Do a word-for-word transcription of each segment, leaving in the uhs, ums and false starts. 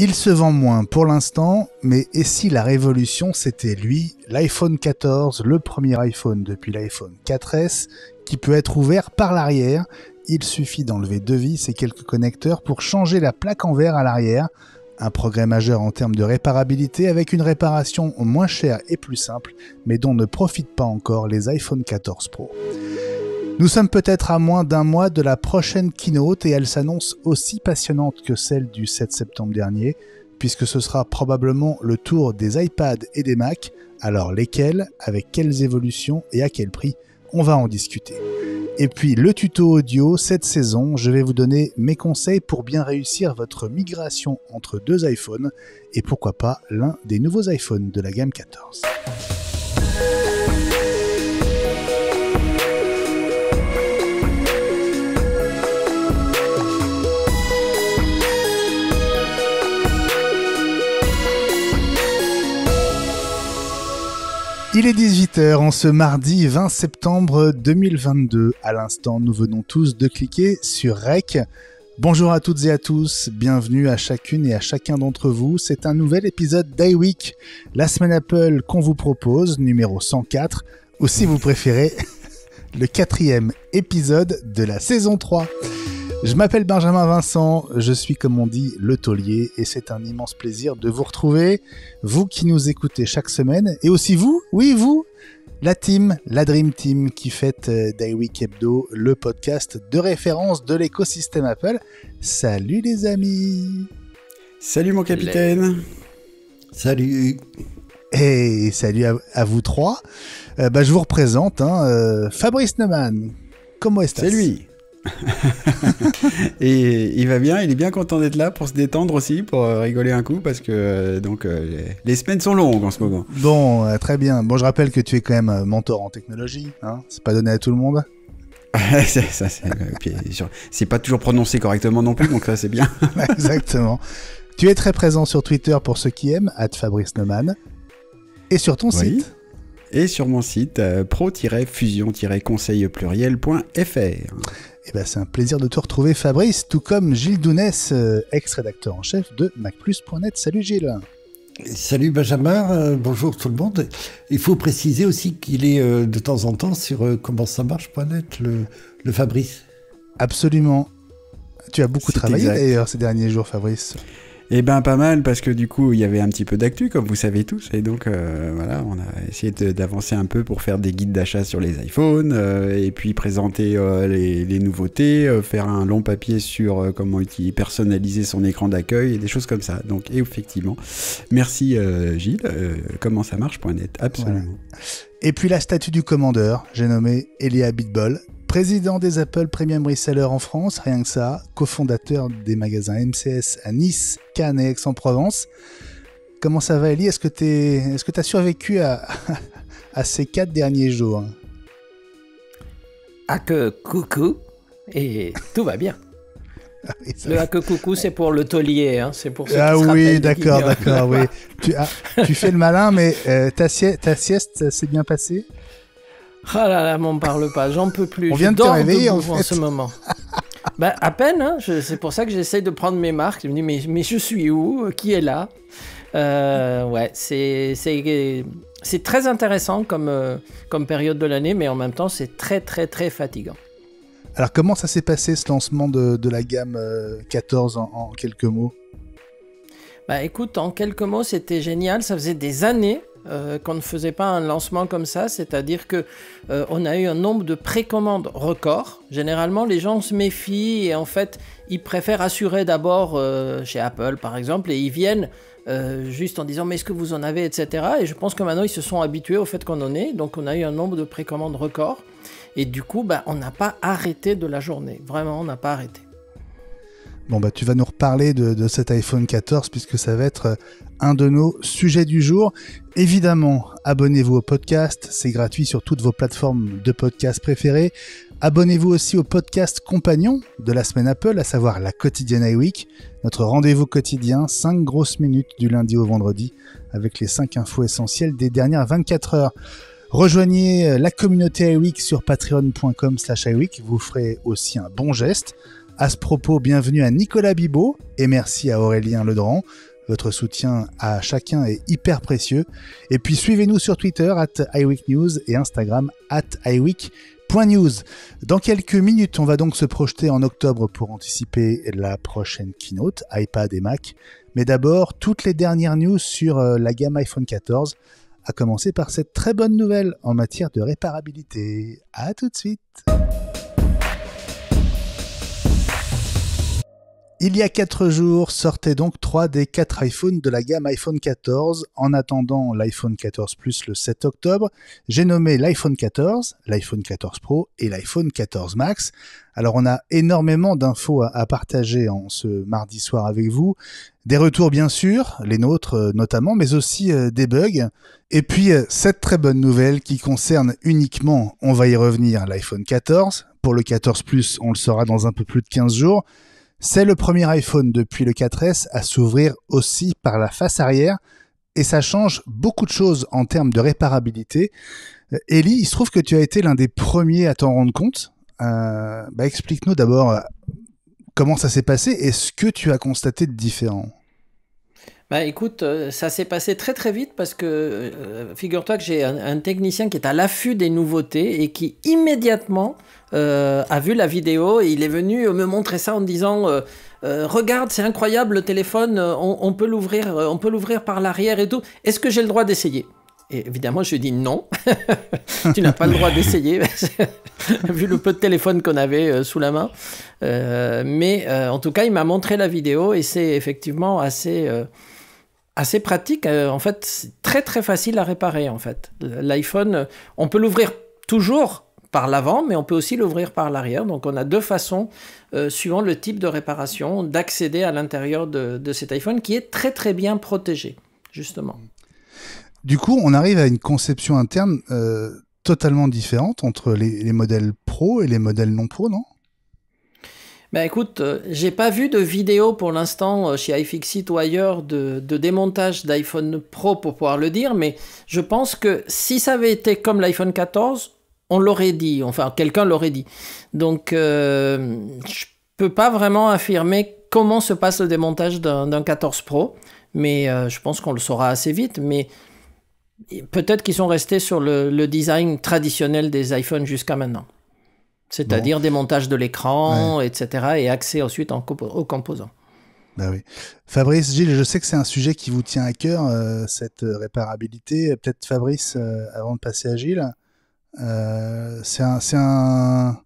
Il se vend moins pour l'instant, mais et si la révolution c'était lui, l'iPhone quatorze, le premier iPhone depuis l'iPhone quatre S, qui peut être ouvert par l'arrière. Il suffit d'enlever deux vis et quelques connecteurs pour changer la plaque en verre à l'arrière. Un progrès majeur en termes de réparabilité avec une réparation moins chère et plus simple, mais dont ne profitent pas encore les iPhone quatorze Pro. Nous sommes peut-être à moins d'un mois de la prochaine keynote et elle s'annonce aussi passionnante que celle du sept septembre dernier, puisque ce sera probablement le tour des iPads et des Macs. Alors lesquels, avec quelles évolutions et à quel prix, on va en discuter. Et puis le tuto audio, cette saison, je vais vous donner mes conseils pour bien réussir votre migration entre deux iPhones et pourquoi pas l'un des nouveaux iPhones de la gamme quatorze. Il est dix-huit heures en ce mardi vingt septembre deux mille vingt-deux. À l'instant, nous venons tous de cliquer sur Rec. Bonjour à toutes et à tous, bienvenue à chacune et à chacun d'entre vous. C'est un nouvel épisode d'iWeek, la semaine Apple qu'on vous propose, numéro cent quatre, ou si vous préférez, le quatrième épisode de la saison trois. Je m'appelle Benjamin Vincent, je suis comme on dit le taulier et c'est un immense plaisir de vous retrouver, vous qui nous écoutez chaque semaine et aussi vous, oui vous, la team, la Dream Team qui fête d'iWeek Hebdo, le podcast de référence de l'écosystème Apple. Salut les amis! Salut mon capitaine! Salut! Et salut à, à vous trois, euh, bah, je vous représente hein, euh, Fabrice Neumann, comment est-ce que c'est lui? Et il va bien, il est bien content d'être là pour se détendre aussi, pour rigoler un coup parce que donc les, les semaines sont longues en ce moment. Bon, très bien. Bon, je rappelle que tu es quand même mentor en technologie, hein, c'est pas donné à tout le monde. c'est, ça, c'est, puis, c'est pas toujours prononcé correctement non plus, donc ça c'est bien. Exactement. Tu es très présent sur Twitter pour ceux qui aiment, arobase Fabrice Neumann, et sur ton oui. site. Et sur mon site euh, pro-fusion-conseil-pluriel.fr. Eh ben, c'est un plaisir de te retrouver Fabrice, tout comme Gilles Dounès, euh, ex-rédacteur en chef de Mac Plus point net. Salut Gilles. Salut Benjamin, euh, bonjour tout le monde. Il faut préciser aussi qu'il est euh, de temps en temps sur euh, comment ça marche point net, le, le Fabrice. Absolument. Tu as beaucoup C'est travaillé exact. D'ailleurs ces derniers jours Fabrice. Eh ben pas mal parce que du coup il y avait un petit peu d'actu comme vous savez tous et donc euh, voilà on a essayé de, d'avancer un peu pour faire des guides d'achat sur les iPhones euh, et puis présenter euh, les, les nouveautés, euh, faire un long papier sur euh, comment utiliser, personnaliser son écran d'accueil et des choses comme ça. Donc et effectivement merci euh, Gilles, euh, comment ça marche point net, absolument. Voilà. Et puis la statue du commandeur, j'ai nommé Elia Bitball. Président des Apple Premium Resellers en France, rien que ça, cofondateur des magasins M C S à Nice, Cannes et Aix-en-Provence. Comment ça va Elie ? Est-ce que t'es, est-ce que t'as survécu à, à ces quatre derniers jours ? Ah que coucou, et tout va bien. Ah oui, le hack coucou c'est pour le taulier hein. C'est pour ceux ah qui se oui d'accord d'accord oui tu, ah, tu fais le malin mais euh, ta, sieste, ta sieste s'est bien passée. Ah là là m'en parle pas, j'en peux plus. On vient je de te réveiller en, fait. En ce moment. Ben, à peine hein, je, c'est pour ça que j'essaye de prendre mes marques. Je me dis mais, mais je suis où, qui est là euh, ouais c'est, c'est, c'est très intéressant comme, euh, comme période de l'année mais en même temps c'est très très très fatigant. Alors, comment ça s'est passé, ce lancement de, de la gamme euh, quatorze en, en quelques mots ? Bah, écoute, en quelques mots, c'était génial. Ça faisait des années euh, qu'on ne faisait pas un lancement comme ça. C'est-à-dire qu'on euh, a eu un nombre de précommandes record. Généralement, les gens se méfient et en fait, ils préfèrent assurer d'abord euh, chez Apple, par exemple, et ils viennent euh, juste en disant « mais est-ce que vous en avez ?» et cetera. Et je pense que maintenant, ils se sont habitués au fait qu'on en ait. Donc, on a eu un nombre de précommandes record. Et du coup, bah, on n'a pas arrêté de la journée. Vraiment, on n'a pas arrêté. Bon, bah, tu vas nous reparler de, de cet iPhone quatorze puisque ça va être un de nos sujets du jour. Évidemment, abonnez-vous au podcast. C'est gratuit sur toutes vos plateformes de podcast préférées. Abonnez-vous aussi au podcast compagnon de la semaine Apple, à savoir la quotidienne iWeek. Notre rendez-vous quotidien, cinq grosses minutes du lundi au vendredi avec les cinq infos essentielles des dernières vingt-quatre heures. Rejoignez la communauté iWeek sur patreon point com slash iWeek, vous ferez aussi un bon geste. À ce propos, bienvenue à Nicolas Bibot et merci à Aurélien Ledrand. Votre soutien à chacun est hyper précieux. Et puis suivez-nous sur Twitter, arobase iWeeknews et Instagram, arobase iWeek point news. Dans quelques minutes, on va donc se projeter en octobre pour anticiper la prochaine keynote, iPad et Mac. Mais d'abord, toutes les dernières news sur la gamme iPhone quatorze, à commencer par cette très bonne nouvelle en matière de réparabilité. À tout de suite. Il y a quatre jours, sortaient donc trois des quatre iPhones de la gamme iPhone quatorze. En attendant l'iPhone quatorze Plus le sept octobre, j'ai nommé l'iPhone quatorze, l'iPhone quatorze Pro et l'iPhone quatorze Max. Alors on a énormément d'infos à, à partager en ce mardi soir avec vous. Des retours bien sûr, les nôtres notamment, mais aussi euh, des bugs. Et puis euh, cette très bonne nouvelle qui concerne uniquement, on va y revenir, l'iPhone quatorze. Pour le quatorze Plus, on le saura dans un peu plus de quinze jours. C'est le premier iPhone depuis le quatre S à s'ouvrir aussi par la face arrière et ça change beaucoup de choses en termes de réparabilité. Elie, il se trouve que tu as été l'un des premiers à t'en rendre compte. Euh, bah explique-nous d'abord comment ça s'est passé et ce que tu as constaté de différent. Bah écoute, ça s'est passé très très vite parce que euh, figure-toi que j'ai un, un technicien qui est à l'affût des nouveautés et qui immédiatement euh, a vu la vidéo et il est venu me montrer ça en me disant euh, euh, regarde, c'est incroyable le téléphone, on, on peut l'ouvrir, on peut l'ouvrir par l'arrière et tout. Est-ce que j'ai le droit d'essayer ? Et évidemment, je lui dis non, tu n'as pas le droit d'essayer, vu le peu de téléphone qu'on avait euh, sous la main. Euh, mais euh, en tout cas, il m'a montré la vidéo et c'est effectivement assez, euh, assez pratique. Euh, en fait, c'est très très facile à réparer. En fait, l'iPhone, on peut l'ouvrir toujours par l'avant, mais on peut aussi l'ouvrir par l'arrière. Donc, on a deux façons, euh, suivant le type de réparation, d'accéder à l'intérieur de, de cet iPhone qui est très très bien protégé, justement. Du coup, on arrive à une conception interne euh, totalement différente entre les, les modèles pro et les modèles non pro, non ? Ben écoute, euh, j'ai pas vu de vidéo pour l'instant euh, chez iFixit ou ailleurs de, de démontage d'iPhone Pro pour pouvoir le dire, mais je pense que si ça avait été comme l'iPhone quatorze, on l'aurait dit, enfin quelqu'un l'aurait dit. Donc, euh, je peux pas vraiment affirmer comment se passe le démontage d'un, d'un quatorze Pro, mais euh, je pense qu'on le saura assez vite, mais... Peut-être qu'ils sont restés sur le, le design traditionnel des iPhones jusqu'à maintenant. C'est-à-dire bon. Démontage de l'écran, ouais. et cetera. Et accès ensuite en compo- aux composants. Ben oui. Fabrice, Gilles, je sais que c'est un sujet qui vous tient à cœur, euh, cette réparabilité. Peut-être Fabrice, euh, avant de passer à Gilles, euh, c'est, un, c'est un,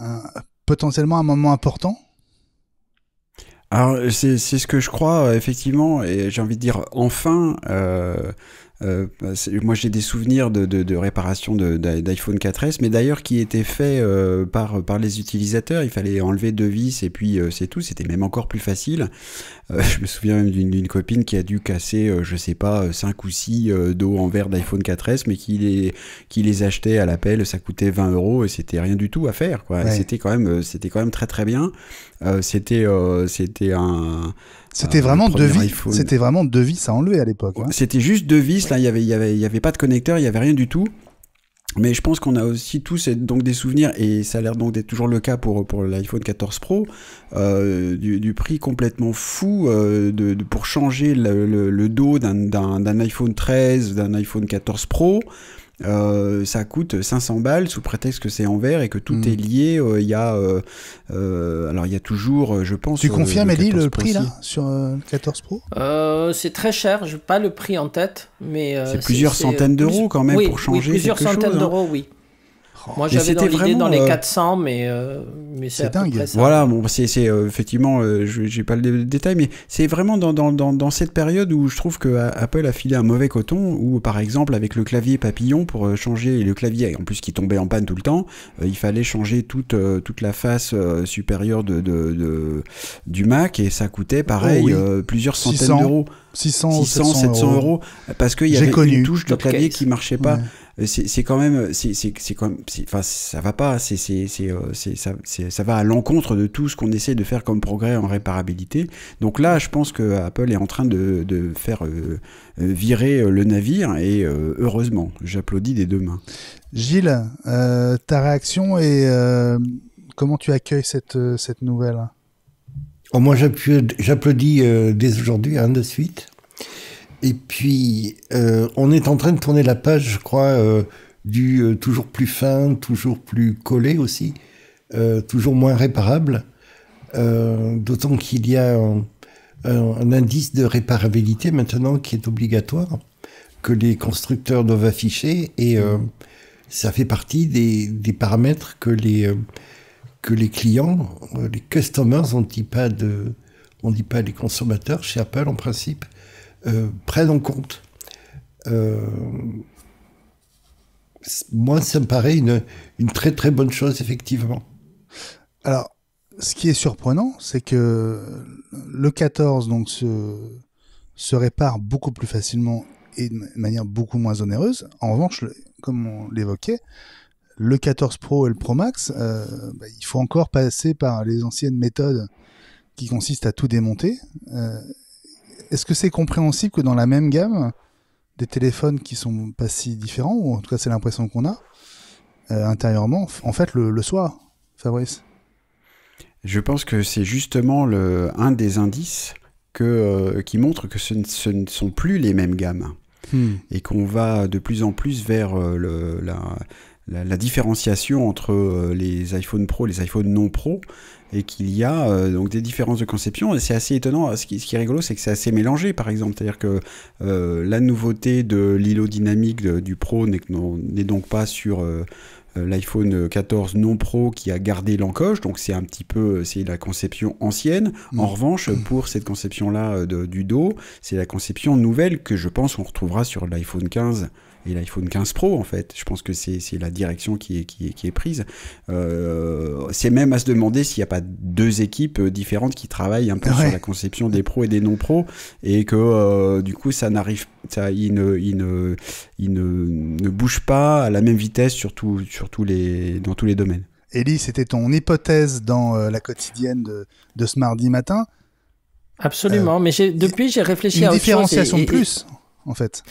un, potentiellement un moment important. Alors, c'est, c'est ce que je crois, effectivement. Et j'ai envie de dire, enfin... Euh, Euh, moi j'ai des souvenirs de, de, de réparation de, de, d'iPhone quatre S, mais d'ailleurs qui était fait euh, par, par les utilisateurs. Il fallait enlever deux vis et puis euh, c'est tout, c'était même encore plus facile. Euh, je me souviens même d'une, d'une copine qui a dû casser, euh, je sais pas, cinq ou six euh, dos en verre d'iPhone quatre S, mais qui les, qui les achetait à l'appel, ça coûtait vingt euros et c'était rien du tout à faire, quoi. Ouais. C'était quand même, c'était quand même très très bien. Euh, c'était, euh, c'était un... C'était vraiment deux vis. C'était vraiment deux vis à enlever à l'époque. Hein. C'était juste deux vis. Là, il y avait, il y avait, il y avait pas de connecteur, il y avait rien du tout. Mais je pense qu'on a aussi tous donc des souvenirs et ça a l'air donc d'être toujours le cas pour pour l'iPhone quatorze Pro euh, du, du prix complètement fou euh, de, de pour changer le, le, le dos d'un, d'un d'un iPhone treize, d'un iPhone quatorze Pro. Euh, ça coûte cinq cents balles sous prétexte que c'est en verre et que tout mmh. est lié. Il euh, y a, euh, euh, alors il y a toujours, je pense. Tu confirmes, Elie, le, le prix là sur euh, le quatorze Pro ? euh, C'est très cher. Je n'ai pas le prix en tête, mais euh, c'est, c'est plusieurs c'est, centaines d'euros plus, quand même oui, pour changer oui, quelque chose. Plusieurs centaines hein. d'euros, oui. Moi, j'avais dans l'idée vraiment, dans les quatre cents, mais, euh, mais c'est, c'est dingue. Ça. Voilà, bon, c'est, c'est euh, effectivement, euh, je n'ai pas le détail, mais c'est vraiment dans, dans, dans, dans cette période où je trouve que Apple a filé un mauvais coton, où par exemple, avec le clavier papillon, pour changer le clavier, en plus qui tombait en panne tout le temps, euh, il fallait changer toute, euh, toute la face euh, supérieure de, de, de, du Mac, et ça coûtait pareil, oh oui. euh, plusieurs centaines six cents d'euros. six cents, six cents, sept cents euros. Parce qu'il y avait une touche de clavier qui marchait pas. Ouais. C'est, c'est quand même, c'est, c'est, c'est quand même, c'est, enfin, ça va pas, c'est, c'est, c'est, c'est, ça, c'est, ça va à l'encontre de tout ce qu'on essaie de faire comme progrès en réparabilité. Donc là, je pense que Apple est en train de, de faire euh, virer le navire et euh, heureusement, j'applaudis des deux mains. Gilles, euh, ta réaction est euh, Comment tu accueilles cette, cette nouvelle? Oh, moi, j'applaudis euh, dès aujourd'hui, hein, de suite. Et puis, euh, on est en train de tourner la page, je crois, euh, du euh, toujours plus fin, toujours plus collé aussi, euh, toujours moins réparable. Euh, d'autant qu'il y a un, un, un indice de réparabilité maintenant qui est obligatoire, que les constructeurs doivent afficher, et euh, ça fait partie des, des paramètres que les, euh, que les clients, euh, les customers, on ne dit pas de, on dit pas les consommateurs chez Apple en principe, euh, prennent en compte. Euh, moi, ça me paraît une, une très très bonne chose, effectivement. Alors, ce qui est surprenant, c'est que le quatorze donc, se, se répare beaucoup plus facilement et de manière beaucoup moins onéreuse. En revanche, le, comme on l'évoquait, le quatorze Pro et le Pro Max, euh, bah, il faut encore passer par les anciennes méthodes qui consistent à tout démonter. Euh, est-ce que c'est compréhensible que dans la même gamme, des téléphones qui sont pas si différents, ou en tout cas c'est l'impression qu'on a, euh, intérieurement, en fait le, le soit, Fabrice? Je pense que c'est justement le, un des indices que, euh, qui montre que ce ne, ce ne sont plus les mêmes gammes, hmm. et qu'on va de plus en plus vers euh, le, la, la, la différenciation entre euh, les iPhone Pro et les iPhone non Pro, et qu'il y a euh, donc des différences de conception. Et c'est assez étonnant. Ce qui, ce qui est rigolo, c'est que c'est assez mélangé, par exemple. C'est-à-dire que euh, la nouveauté de l'îlot dynamique de, du Pro n'est, n'est donc pas sur... Euh, l'iPhone quatorze non Pro qui a gardé l'encoche, donc c'est un petit peu c'est la conception ancienne. Mmh. En revanche, pour cette conception-là de, du dos, c'est la conception nouvelle que je pense qu'on retrouvera sur l'iPhone quinze et l'iPhone quinze Pro, en fait. Je pense que c'est, c'est la direction qui est, qui est, qui est prise. Euh, c'est même à se demander s'il n'y a pas deux équipes différentes qui travaillent un peu, ouais, sur la conception des pros et des non pros, et que euh, du coup, ça n'arrive, ça, il ne, il ne, il ne, ne bouge pas à la même vitesse sur tout, sur tous les, dans tous les domaines. Elie, c'était ton hypothèse dans euh, la quotidienne de, de ce mardi matin. Absolument, euh, mais j'ai, depuis, j'ai réfléchi à autre chose. Une différenciation de plus, et... en fait.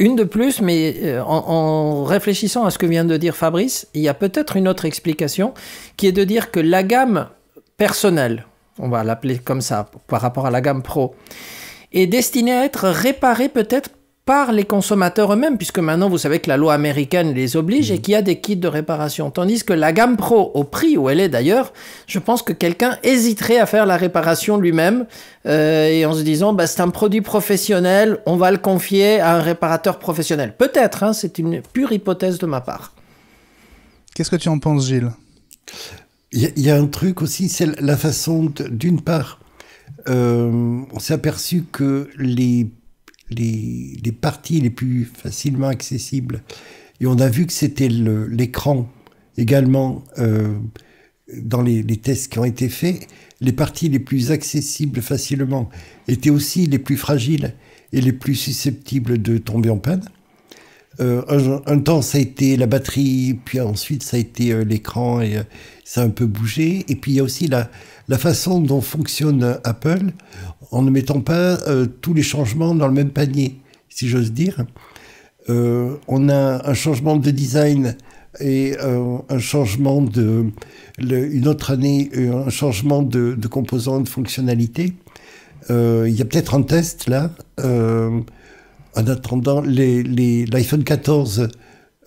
Une de plus, mais en, en réfléchissant à ce que vient de dire Fabrice, il y a peut-être une autre explication, qui est de dire que la gamme personnelle, on va l'appeler comme ça, par rapport à la gamme Pro, est destinée à être réparée peut-être par les consommateurs eux-mêmes, puisque maintenant, vous savez que la loi américaine les oblige, mmh, et qu'il y a des kits de réparation. Tandis que la gamme Pro, au prix où elle est d'ailleurs, je pense que quelqu'un hésiterait à faire la réparation lui-même, euh, et en se disant, bah, c'est un produit professionnel, on va le confier à un réparateur professionnel. Peut-être, hein, c'est une pure hypothèse de ma part. Qu'est-ce que tu en penses, Gilles? Il y, y a un truc aussi, c'est la façon, de, d'une part, euh, on s'est aperçu que les Les, les parties les plus facilement accessibles. Et on a vu que c'était le, l'écran également, euh, dans les, les tests qui ont été faits, les parties les plus accessibles facilement étaient aussi les plus fragiles et les plus susceptibles de tomber en panne. Euh, un, un temps, ça a été la batterie, puis ensuite, ça a été euh, l'écran, et euh, ça a un peu bougé. Et puis, il y a aussi la, la façon dont fonctionne Apple, en ne mettant pas euh, tous les changements dans le même panier, si j'ose dire. Euh, on a un changement de design et euh, un changement de... Le, une autre année, un changement de, de composants, de fonctionnalités. Euh, il y a peut-être un test, là. Euh, en attendant, les, les, l'iPhone quatorze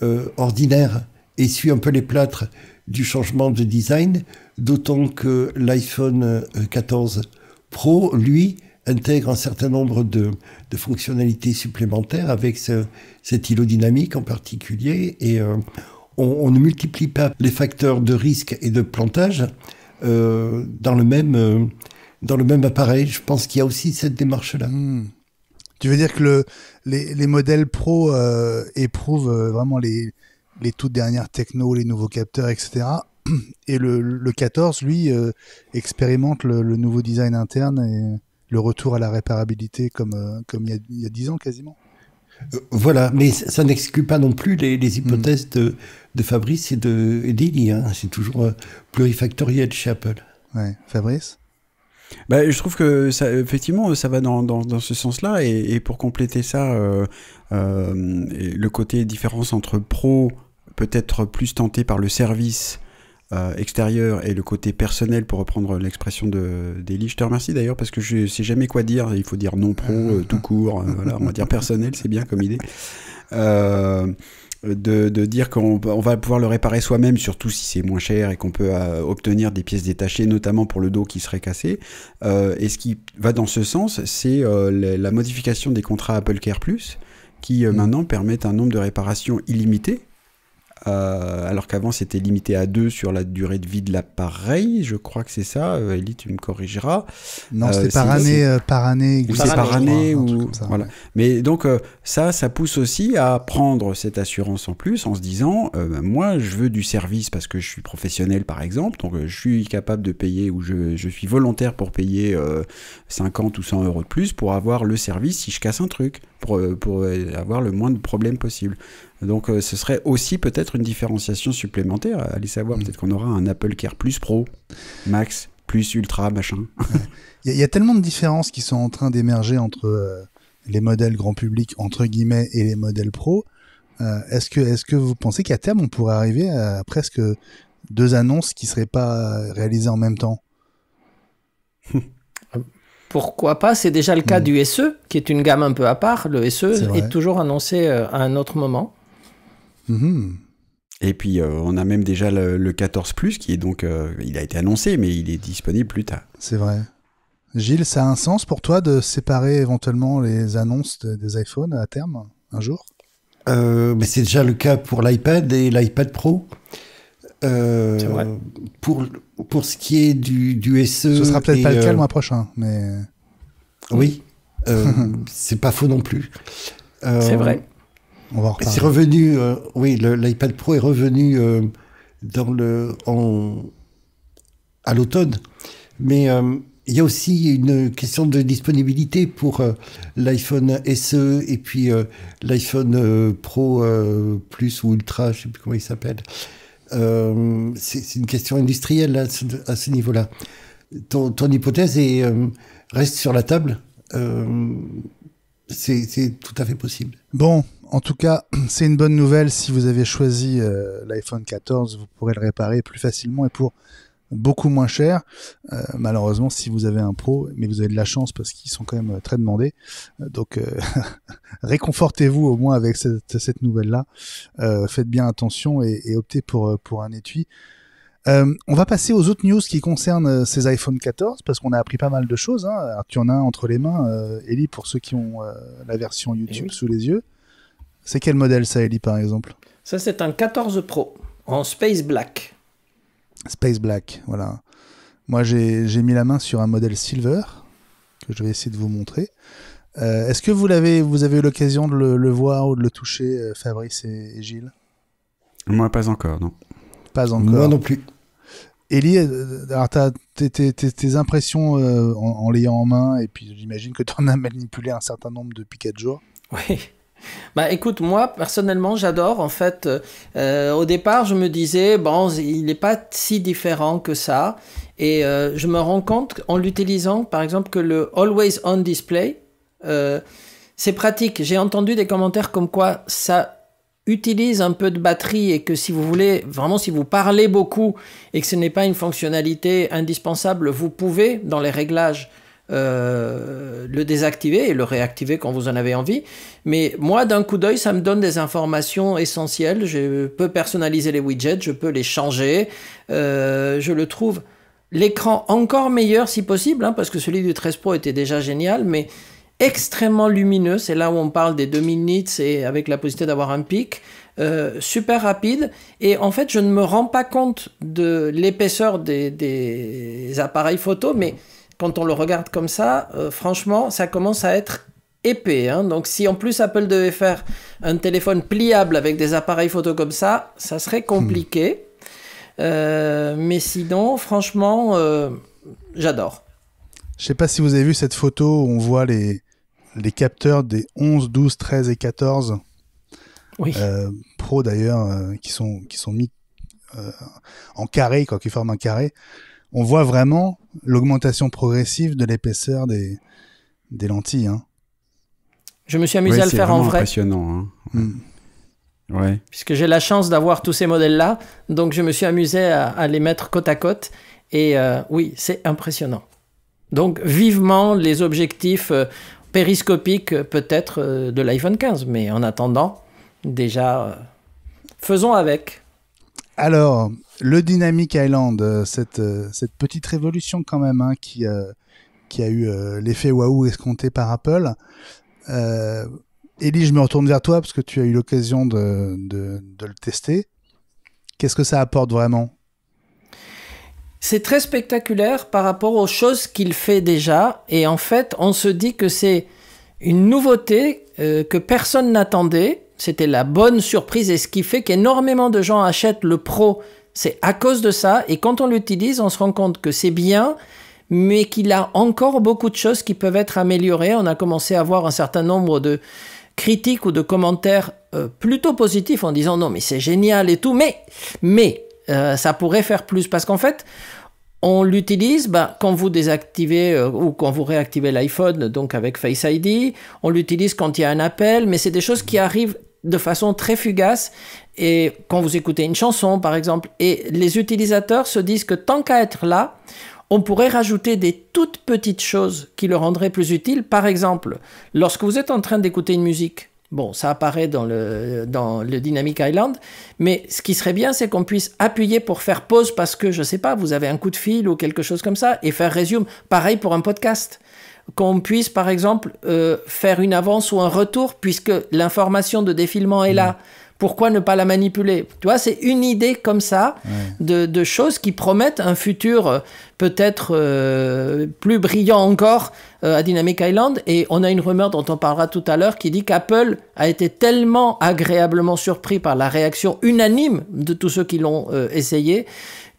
euh, ordinaire essuie un peu les plâtres du changement de design, d'autant que l'iPhone quatorze Pro, lui, intègre un certain nombre de, de fonctionnalités supplémentaires avec ce, cet îlot dynamique en particulier, et euh, on, on ne multiplie pas les facteurs de risque et de plantage euh, dans, le même, euh, dans le même appareil. Je pense qu'il y a aussi cette démarche-là. Mmh. Tu veux dire que le, les, les modèles Pro euh, éprouvent euh, vraiment les, les toutes dernières techno, les nouveaux capteurs, et cetera. Et le, le quatorze, lui, euh, expérimente le, le nouveau design interne et le retour à la réparabilité comme, euh, comme il y a, il y a dix ans quasiment. Euh, voilà, mais ça, ça n'exclut pas non plus les, les hypothèses mmh. de, de Fabrice et de et d'Elie, hein. C'est toujours euh, plurifactoriel chez Apple. Ouais, Fabrice ? Bah, je trouve que ça, effectivement, ça va dans, dans, dans ce sens-là, et, et pour compléter ça, euh, euh, le côté différence entre pro, peut-être plus tenté par le service, euh, extérieur et le côté personnel, pour reprendre l'expression de, d'Elie. Je te remercie d'ailleurs, parce que je sais jamais quoi dire. Il faut dire non pro, euh, tout court. Euh, voilà, on va dire personnel, c'est bien comme idée. Euh... De, de dire qu'on on va pouvoir le réparer soi-même, surtout si c'est moins cher et qu'on peut euh, obtenir des pièces détachées, notamment pour le dos qui serait cassé. Euh, et ce qui va dans ce sens, c'est euh, la, la modification des contrats Apple Care Plus, qui euh, mmh. maintenant permettent un nombre de réparations illimité, euh, alors qu'avant c'était limité à deux sur la durée de vie de l'appareil. Je crois que c'est ça, euh, Elie, tu me corrigeras. Non, euh, c'était par, par année, euh, par année, ou c'est par année, crois, ou ça, voilà. Ouais. Mais donc euh, ça, ça pousse aussi à prendre cette assurance en plus, en se disant, euh, bah, moi, je veux du service parce que je suis professionnel, par exemple, donc euh, je suis capable de payer, ou je, je suis volontaire pour payer euh, cinquante ou cent euros de plus pour avoir le service si je casse un truc, pour, pour avoir le moins de problèmes possible. Donc euh, ce serait aussi peut-être une différenciation supplémentaire. Allez savoir, mmh. peut-être qu'on aura un Apple Care Plus Pro, Max, Plus, Ultra, machin. Il ouais. y, y a tellement de différences qui sont en train d'émerger entre euh, les modèles grand public, entre guillemets, et les modèles pro. Euh, est-ce que, est-ce que vous pensez qu'à terme, on pourrait arriver à presque deux annonces qui ne seraient pas réalisées en même temps? Pourquoi pas? C'est déjà le cas mmh. du S E, qui est une gamme un peu à part. Le S E est toujours annoncé euh, à un autre moment. Mmh. Et puis euh, on a même déjà le, le quatorze plus qui est donc euh, il a été annoncé, mais il est disponible plus tard. C'est vrai. Gilles, ça a un sens pour toi de séparer éventuellement les annonces de, des iPhones à terme un jour? euh, Mais c'est déjà le cas pour l'iPad et l'iPad Pro. Euh, c'est vrai. Pour pour ce qui est du du S E, ce sera peut-être pas le cas le mois prochain, mais oui, euh, c'est pas faux non plus. Euh, c'est vrai. On va c'est revenu, euh, oui, le, l'iPad Pro est revenu euh, dans le, en, à l'automne, mais il euh, y a aussi une question de disponibilité pour euh, l'iPhone S E et puis euh, l'iPhone euh, Pro euh, Plus ou Ultra, je ne sais plus comment il s'appelle. Euh, c'est, c'est une question industrielle à ce, à ce niveau-là. Ton, ton hypothèse est, euh, reste sur la table, euh, c'est, c'est tout à fait possible. Bon. En tout cas, c'est une bonne nouvelle. Si vous avez choisi euh, l'iPhone quatorze, vous pourrez le réparer plus facilement et pour beaucoup moins cher. Euh, malheureusement, si vous avez un Pro, mais vous avez de la chance parce qu'ils sont quand même très demandés. Donc, euh, réconfortez-vous au moins avec cette, cette nouvelle-là. Euh, faites bien attention et, et optez pour, pour un étui. Euh, on va passer aux autres news qui concernent ces iPhone quatorze, parce qu'on a appris pas mal de choses. Hein. Alors, tu en as un entre les mains, euh, Elie, pour ceux qui ont euh, la version YouTube oui. sous les yeux. C'est quel modèle ça, Elie, par exemple? Ça, c'est un quatorze Pro, en Space Black. Space Black, voilà. Moi, j'ai, j'ai mis la main sur un modèle Silver, que je vais essayer de vous montrer. Euh, est-ce que vous, l'avez, vous avez eu l'occasion de le, le voir ou de le toucher, Fabrice et, et Gilles? Moi, pas encore, non. Pas encore. Moi non plus. Elie, alors t'as, t'es, t'es, tes impressions euh, en, en l'ayant en main, et puis j'imagine que tu en as manipulé un certain nombre depuis quatre jours. Oui. Bah écoute, moi personnellement j'adore en fait. Euh, au départ je me disais bon, il n'est pas si différent que ça, et euh, je me rends compte en l'utilisant, par exemple, que le Always On Display euh, c'est pratique. J'ai entendu des commentaires comme quoi ça utilise un peu de batterie, et que si vous voulez vraiment, si vous parlez beaucoup et que ce n'est pas une fonctionnalité indispensable, vous pouvez dans les réglages Euh, le désactiver et le réactiver quand vous en avez envie. Mais moi, d'un coup d'œil, ça me donne des informations essentielles. Je peux personnaliser les widgets, je peux les changer. Euh, je le trouve l'écran encore meilleur si possible, hein, parce que celui du treize Pro était déjà génial, mais extrêmement lumineux. C'est là où on parle des deux mille nits et avec la possibilité d'avoir un pic. Euh, super rapide, et en fait, je ne me rends pas compte de l'épaisseur des, des appareils photo, mais quand on le regarde comme ça, euh, franchement, ça commence à être épais. Hein. Donc, si en plus Apple devait faire un téléphone pliable avec des appareils photo comme ça, ça serait compliqué. Mmh. Euh, mais sinon, franchement, euh, j'adore. Je ne sais pas si vous avez vu cette photo où on voit les, les capteurs des onze, douze, treize et quatorze. Oui. Euh, Pro d'ailleurs, euh, qui, sont, qui sont mis euh, en carré, quoi, qui forment un carré. On voit vraiment l'augmentation progressive de l'épaisseur des, des lentilles. Hein. Je me suis amusé oui, à le faire en vrai. C'est impressionnant. Hein. Mm. ouais. puisque j'ai la chance d'avoir tous ces modèles-là, donc je me suis amusé à, à les mettre côte à côte, et euh, oui, c'est impressionnant. Donc vivement les objectifs euh, périscopiques euh, peut-être euh, de l'iPhone quinze, mais en attendant, déjà, euh, faisons avec. Alors, le Dynamic Island, cette, cette petite révolution quand même hein, qui, euh, qui a eu euh, l'effet waouh escompté par Apple. Euh, Elie, je me retourne vers toi parce que tu as eu l'occasion de, de, de le tester. Qu'est-ce que ça apporte vraiment ? C'est très spectaculaire par rapport aux choses qu'il fait déjà. Et en fait, on se dit que c'est une nouveauté euh, que personne n'attendait. C'était la bonne surprise et ce qui fait qu'énormément de gens achètent le Pro. C'est à cause de ça. Et quand on l'utilise, on se rend compte que c'est bien, mais qu'il a encore beaucoup de choses qui peuvent être améliorées. On a commencé à voir un certain nombre de critiques ou de commentaires euh, plutôt positifs en disant non mais c'est génial et tout, mais, mais euh, ça pourrait faire plus, parce qu'en fait on l'utilise bah, quand vous désactivez euh, ou quand vous réactivez l'iPhone, donc avec Face I D, on l'utilise quand il y a un appel, mais c'est des choses qui arrivent de façon très fugace, et quand vous écoutez une chanson par exemple, et les utilisateurs se disent que tant qu'à être là, on pourrait rajouter des toutes petites choses qui le rendraient plus utile. Par exemple, lorsque vous êtes en train d'écouter une musique, bon, ça apparaît dans le, dans le Dynamic Island, mais ce qui serait bien, c'est qu'on puisse appuyer pour faire pause parce que, je ne sais pas, vous avez un coup de fil ou quelque chose comme ça, et faire résume. Pareil pour un podcast. Qu'on puisse, par exemple, euh, faire une avance ou un retour puisque l'information de défilement est là. Mmh. Pourquoi ne pas la manipuler? Tu vois, c'est une idée comme ça ouais. de, de choses qui promettent un futur peut-être euh, plus brillant encore euh, à Dynamic Island. Et on a une rumeur dont on parlera tout à l'heure qui dit qu'Apple a été tellement agréablement surpris par la réaction unanime de tous ceux qui l'ont euh, essayé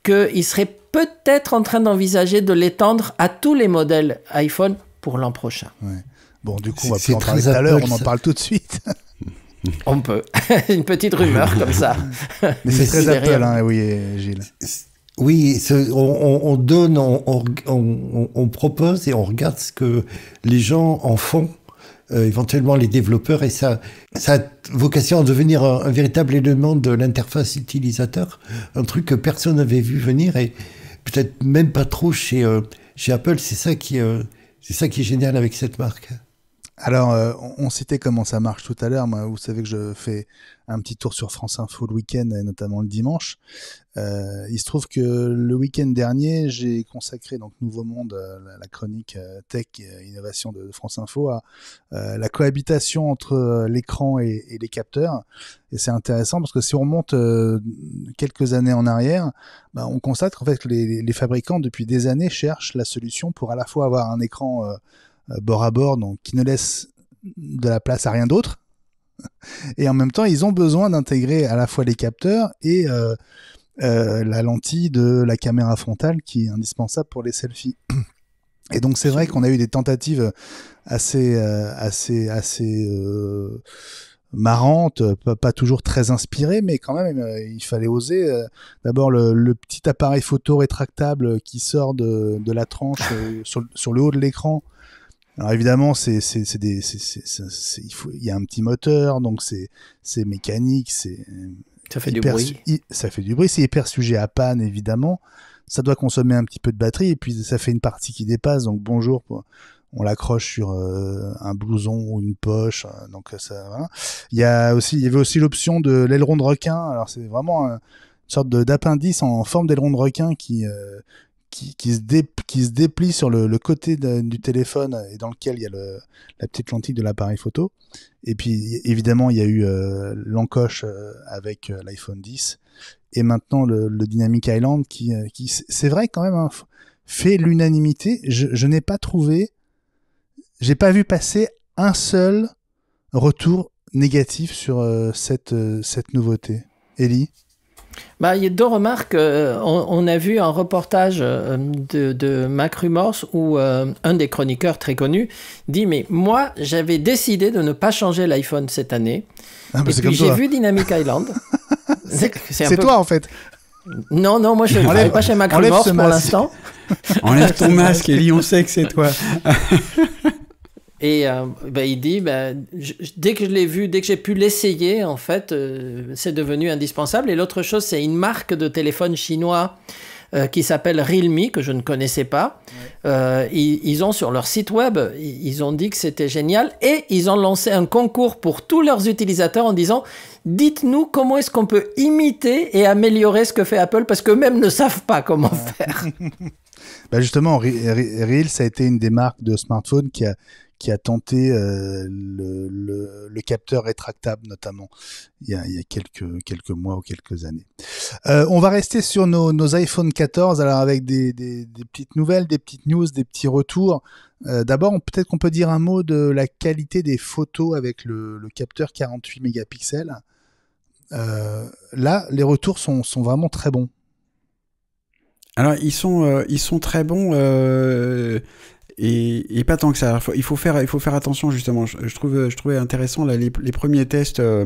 qu'ils seraient peut-être en train d'envisager de l'étendre à tous les modèles iPhone pour l'an prochain. Ouais. Bon, du coup, on va plus en parler tout à l'heure, on en parle tout de suite. On peut. Une petite rumeur comme ça. Mais c'est très Apple, hein, oui, Gilles. Oui, on, on donne, on, on, on propose et on regarde ce que les gens en font, euh, éventuellement les développeurs, et ça, ça a vocation à devenir un, un véritable élément de l'interface utilisateur, un truc que personne n'avait vu venir, et peut-être même pas trop chez, euh, chez Apple. C'est ça qui, euh, c'est ça qui est génial avec cette marque. Alors, euh, on citait comment ça marche tout à l'heure. Moi, vous savez que je fais un petit tour sur France Info le week-end, et notamment le dimanche. Euh, il se trouve que le week-end dernier, j'ai consacré donc Nouveau Monde, euh, la chronique euh, tech et innovation de France Info, à euh, la cohabitation entre euh, l'écran et, et les capteurs. Et c'est intéressant parce que si on remonte euh, quelques années en arrière, bah, on constate qu'en fait que les, les fabricants depuis des années cherchent la solution pour à la fois avoir un écran euh, bord à bord, donc qui ne laisse de la place à rien d'autre, et en même temps ils ont besoin d'intégrer à la fois les capteurs et euh, euh, la lentille de la caméra frontale qui est indispensable pour les selfies. Et donc c'est vrai qu'on a eu des tentatives assez euh, assez assez euh, marrantes, pas toujours très inspirées, mais quand même euh, il fallait oser. Euh, d'abord le, le petit appareil photo rétractable qui sort de, de la tranche euh, sur, sur le haut de l'écran. Alors évidemment, c'est, c'est, c'est des, c'est, c'est, c'est, c'est, il faut, il y a un petit moteur, donc c'est, c'est mécanique, c'est. Ça fait hyper, du bruit. Hi, ça fait du bruit, c'est hyper sujet à panne, évidemment. Ça doit consommer un petit peu de batterie, et puis ça fait une partie qui dépasse, donc bonjour, on l'accroche sur euh, un blouson ou une poche, donc ça, voilà. Il y a aussi, il y avait aussi l'option de l'aileron de requin. Alors c'est vraiment une sorte de, d'appendice en forme d'aileron de requin qui, euh, Qui, qui, se dé, qui se déplie sur le, le côté de, du téléphone, et dans lequel il y a le, la petite lentille de l'appareil photo. Et puis évidemment il y a eu euh, l'encoche euh, avec euh, l'iPhone dix, et maintenant le, le Dynamic Island qui, euh, qui c'est vrai quand même hein, fait l'unanimité. Je, je n'ai pas trouvé, j'ai pas vu passer un seul retour négatif sur euh, cette, euh, cette nouveauté. Elie? Bah, il y a deux remarques. Euh, on, on a vu un reportage euh, de, de MacRumors où euh, un des chroniqueurs très connus dit « Mais moi, j'avais décidé de ne pas changer l'iPhone cette année. Ah, » bah, Et puis j'ai toi. vu Dynamic Island. c'est c'est, c'est peu... toi, en fait. Non, non, moi je ne travaille pas chez MacRumors pour l'instant. Enlève ton masque, Elie, on sait que c'est toi. Et euh, bah, il dit, bah, je, dès que je l'ai vu, dès que j'ai pu l'essayer, en fait, euh, c'est devenu indispensable. Et l'autre chose, c'est une marque de téléphone chinois euh, qui s'appelle Realme, que je ne connaissais pas. Ouais. Euh, ils, ils ont sur leur site web, ils ont dit que c'était génial. Et ils ont lancé un concours pour tous leurs utilisateurs en disant, dites-nous comment est-ce qu'on peut imiter et améliorer ce que fait Apple, parce qu'eux-mêmes ne savent pas comment ouais. faire. Ben justement, Real, ça a été une des marques de smartphone qui a, qui a tenté euh, le, le, le capteur rétractable, notamment, il y a, il y a quelques, quelques mois ou quelques années. Euh, on va rester sur nos, nos iPhone quatorze, alors avec des, des, des petites nouvelles, des petites news, des petits retours. Euh, d'abord, on, peut-être qu'on peut dire un mot de la qualité des photos avec le, le capteur quarante-huit mégapixels. Euh, là, les retours sont, sont vraiment très bons. Alors ils sont euh, ils sont très bons euh, et, et pas tant que ça. Alors, faut, il faut faire il faut faire attention justement. Je, je trouve je trouvais intéressant là, les, les premiers tests euh,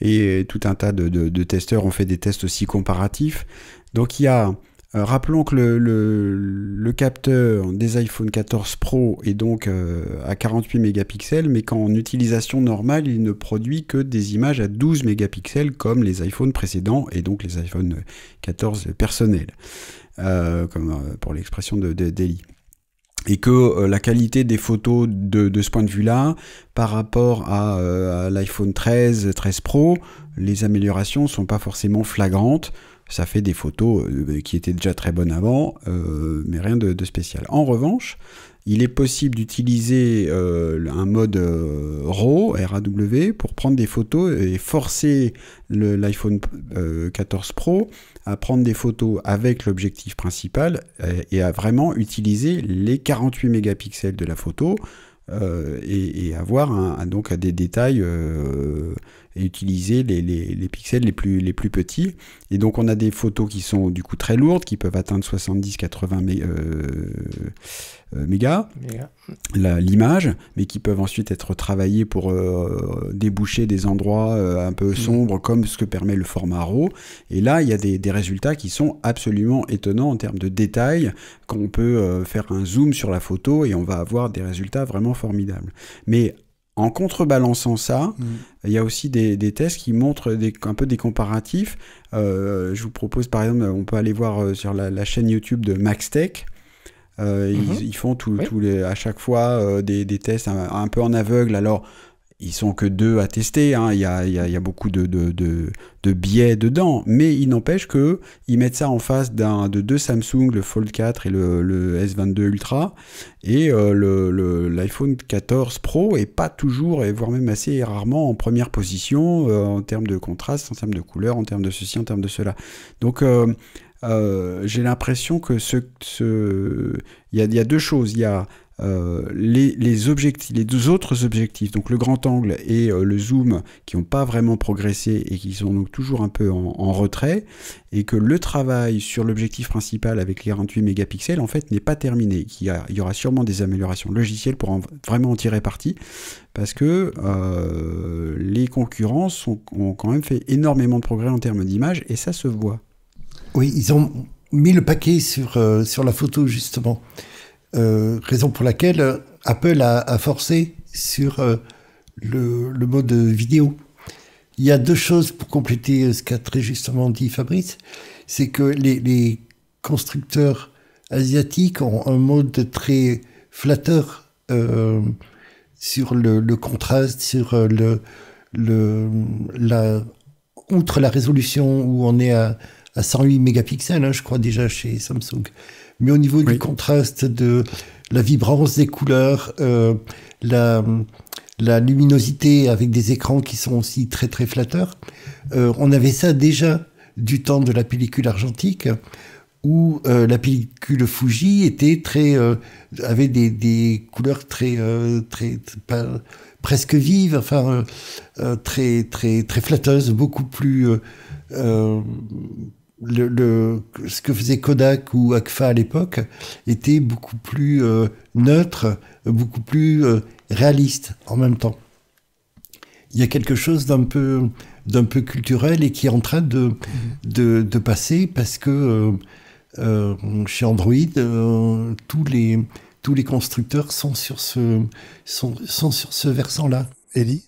et tout un tas de, de, de testeurs ont fait des tests aussi comparatifs. Donc il y a euh, rappelons que le, le le capteur des iPhone quatorze Pro est donc euh, à quarante-huit mégapixels, mais qu'en utilisation normale il ne produit que des images à douze mégapixels comme les iPhones précédents et donc les iPhone quatorze personnels. Euh, comme euh, pour l'expression de, de d'Eli. Et que euh, la qualité des photos de, de ce point de vue-là, par rapport à, euh, à l'iPhone treize, treize Pro, les améliorations ne sont pas forcément flagrantes. Ça fait des photos euh, qui étaient déjà très bonnes avant, euh, mais rien de, de spécial. En revanche, il est possible d'utiliser euh, un mode euh, R A W pour prendre des photos et forcer le, l'iPhone euh, quatorze Pro à prendre des photos avec l'objectif principal euh, et à vraiment utiliser les quarante-huit mégapixels de la photo euh, et, et avoir un, un, donc des détails euh, et utiliser les, les, les pixels les plus, les plus petits. Et donc on a des photos qui sont du coup très lourdes, qui peuvent atteindre soixante-dix à quatre-vingts mé- euh, Euh, méga, méga. La, l'image, mais qui peuvent ensuite être travaillées pour euh, déboucher des endroits euh, un peu sombres, mmh. comme ce que permet le format R A W. Et là, il y a des, des résultats qui sont absolument étonnants en termes de détails, quand on peut euh, faire un zoom sur la photo et on va avoir des résultats vraiment formidables. Mais en contrebalançant ça, mmh. il y a aussi des, des tests qui montrent des, un peu des comparatifs. Euh, je vous propose, par exemple, on peut aller voir sur la, la chaîne YouTube de Max Tech. Euh, mm-hmm. ils, ils font tout, oui. tout les, à chaque fois euh, des, des tests un, un peu en aveugle. Alors, ils sont que deux à tester. Hein. Il y a, il y a, il y a beaucoup de, de, de, de biais dedans. Mais il n'empêche qu'ils mettent ça en face d'un, de deux Samsung, le Fold quatre et le, le S vingt-deux Ultra. Et euh, le, le, l'iPhone quatorze Pro est pas toujours, et voire même assez rarement, en première position euh, en termes de contraste, en termes de couleur, en termes de ceci, en termes de cela. Donc... Euh, Euh, j'ai l'impression que ce, ce... Il, y a, il y a deux choses. Il y a euh, les, les, objectifs, les deux autres objectifs, donc le grand angle et euh, le zoom, qui n'ont pas vraiment progressé et qui sont donc toujours un peu en, en retrait, et que le travail sur l'objectif principal avec les quarante-huit mégapixels, en fait, n'est pas terminé. Il y, a, il y aura sûrement des améliorations logicielles pour en, vraiment en tirer parti, parce que euh, les concurrents sont, ont quand même fait énormément de progrès en termes d'image, et ça se voit. Oui, ils ont mis le paquet sur, euh, sur la photo, justement. Euh, raison pour laquelle Apple a, a forcé sur euh, le, le mode vidéo. Il y a deux choses pour compléter ce qu'a très justement dit Fabrice. C'est que les, les constructeurs asiatiques ont un mode très flatteur euh, sur le, le contraste, sur le, le, la, outre la résolution où on est à... à cent huit mégapixels, hein, je crois déjà chez Samsung. Mais au niveau oui. du contraste, de la vibrance des couleurs, euh, la, la luminosité avec des écrans qui sont aussi très très flatteurs, euh, on avait ça déjà du temps de la pellicule argentique, où euh, la pellicule Fuji était très, euh, avait des, des couleurs très, euh, très, pas, presque vives, enfin euh, très très très flatteuses, beaucoup plus euh, euh, Le, le, ce que faisait Kodak ou Agfa à l'époque était beaucoup plus euh, neutre, beaucoup plus euh, réaliste en même temps. Il y a quelque chose d'un peu, d'un peu culturel et qui est en train de, de, de passer parce que euh, euh, chez Android, euh, tous les, tous les constructeurs sont sur ce, sont, sont sur ce versant-là. Elie ?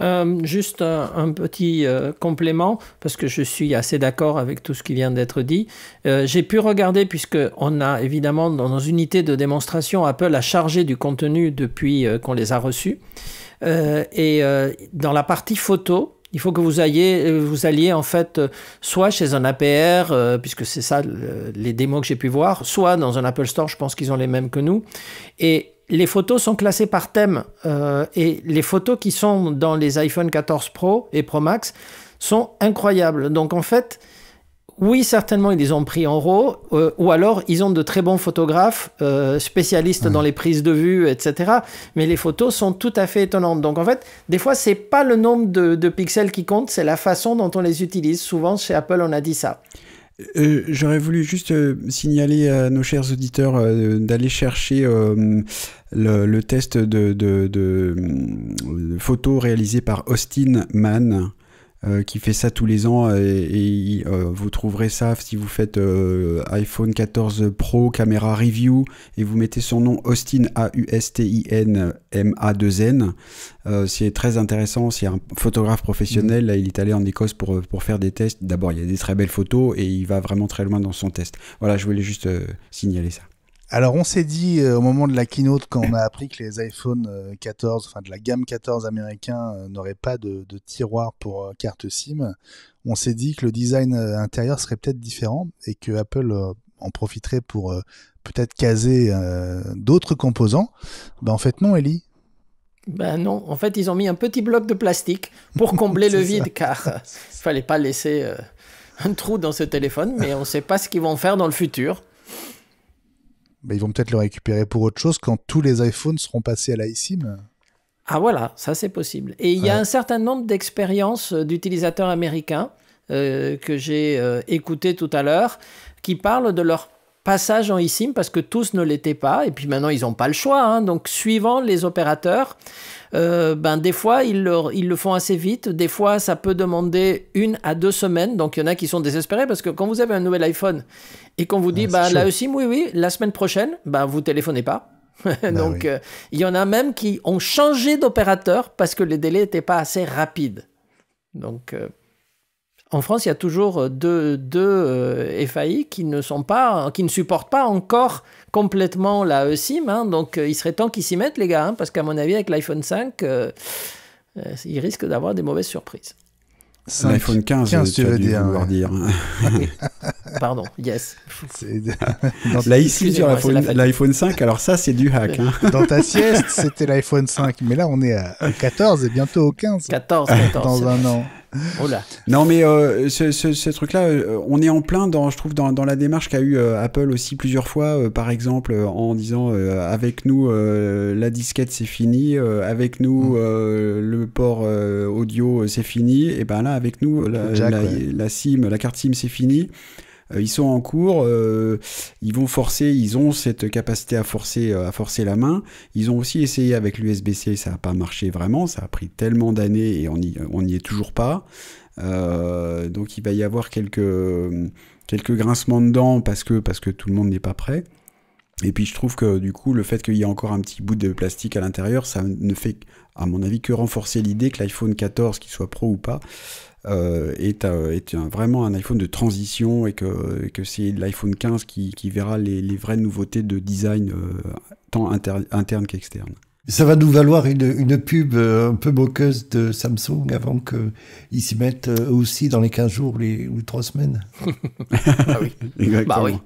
Euh, juste un, un petit euh, complément, parce que je suis assez d'accord avec tout ce qui vient d'être dit. Euh, j'ai pu regarder, puisqu'on a évidemment dans nos unités de démonstration, Apple a chargé du contenu depuis euh, qu'on les a reçus. Euh, et euh, dans la partie photo, il faut que vous alliez, vous alliez en fait soit chez un A P R, euh, puisque c'est ça le, les démos que j'ai pu voir, soit dans un Apple Store, je pense qu'ils ont les mêmes que nous. Et les photos sont classées par thème euh, et les photos qui sont dans les iPhone quatorze Pro et Pro Max sont incroyables. Donc en fait, oui, certainement, ils les ont pris en RAW euh, ou alors ils ont de très bons photographes euh, spécialistes ouais. dans les prises de vue, et cetera. Mais les photos sont tout à fait étonnantes. Donc en fait, des fois, c'est pas le nombre de, de pixels qui compte, c'est la façon dont on les utilise. Souvent, chez Apple, on a dit ça. Euh, j'aurais voulu juste euh, signaler à nos chers auditeurs euh, d'aller chercher euh, le, le test de, de, de, de photo réalisé par Austin Mann euh, qui fait ça tous les ans et, et euh, vous trouverez ça si vous faites euh, iPhone quatorze Pro caméra review et vous mettez son nom Austin A U S T I N M A deux N. Euh, c'est très intéressant, c'est un photographe professionnel, mmh. là, il est allé en Écosse pour, pour faire des tests. D'abord, il y a des très belles photos et il va vraiment très loin dans son test. Voilà, je voulais juste euh, signaler ça. Alors, on s'est dit euh, au moment de la keynote, quand on a appris que les iPhone quatorze, enfin de la gamme quatorze américain, euh, n'auraient pas de, de tiroir pour euh, carte SIM, on s'est dit que le design euh, intérieur serait peut-être différent et que Apple euh, en profiterait pour euh, peut-être caser euh, d'autres composants. Ben, en fait, non, Elie. Ben non, en fait, ils ont mis un petit bloc de plastique pour combler le vide, ça. Car il euh, ne fallait pas laisser euh, un trou dans ce téléphone, mais on ne sait pas ce qu'ils vont faire dans le futur. Ben, ils vont peut-être le récupérer pour autre chose quand tous les iPhones seront passés à l'iSIM. Ah voilà, ça c'est possible. Et il ouais. y a un certain nombre d'expériences d'utilisateurs américains euh, que j'ai euh, écoutées tout à l'heure, qui parlent de leur passage en eSIM parce que tous ne l'étaient pas et puis maintenant ils n'ont pas le choix hein. Donc suivant les opérateurs euh, ben des fois ils le, ils le font assez vite, des fois ça peut demander une à deux semaines, donc il y en a qui sont désespérés parce que quand vous avez un nouvel iPhone et qu'on vous dit ouais, bah, la eSIM oui oui la semaine prochaine ben, vous ne téléphonez pas. Donc il oui. euh, y en a même qui ont changé d'opérateur parce que les délais n'étaient pas assez rapides. Donc euh... en France, il y a toujours deux, deux F A I qui ne sont pas, qui ne supportent pas encore complètement la eSIM. Hein, donc, il serait temps qu'ils s'y mettent, les gars, hein, parce qu'à mon avis, avec l'iPhone cinq, euh, ils risquent d'avoir des mauvaises surprises. L'iPhone quinze, quinze, tu veux dire, vouloir dire. Oui. Pardon, yes. Là, ici, sur l'iPhone cinq, alors ça, c'est du hack. Hein. Dans ta sieste, c'était l'iPhone cinq, mais là, on est à quatorze et bientôt au quinze. quatorze, quatorze. Dans un an. Oh là. Non mais euh, ce, ce, ce truc là euh, on est en plein dans, je trouve dans, dans la démarche qu'a eu euh, Apple aussi plusieurs fois euh, par exemple euh, en disant euh, avec nous euh, la disquette c'est fini, euh, avec nous euh, le port euh, audio c'est fini, et ben là avec nous la, jack, la, ouais. la SIM, la carte SIM c'est fini. Ils sont en cours, euh, ils vont forcer, ils ont cette capacité à forcer, euh, à forcer la main. Ils ont aussi essayé avec l'U S B C, ça n'a pas marché vraiment, ça a pris tellement d'années et on n'y on y est toujours pas. Euh, donc il va y avoir quelques, quelques grincements de dents parce que, parce que tout le monde n'est pas prêt. Et puis je trouve que du coup, le fait qu'il y ait encore un petit bout de plastique à l'intérieur, ça ne fait, à mon avis, que renforcer l'idée que l'iPhone quatorze, qu'il soit pro ou pas, Euh, est, euh, est un, vraiment un iPhone de transition et que, que c'est l'iPhone quinze qui, qui verra les, les vraies nouveautés de design euh, tant inter- interne qu'externe. Ça va nous valoir une, une pub un peu moqueuse de Samsung avant qu'ils s'y mettent aussi dans les quinze jours les, ou trois semaines. Ah oui. Exactement. Bah oui.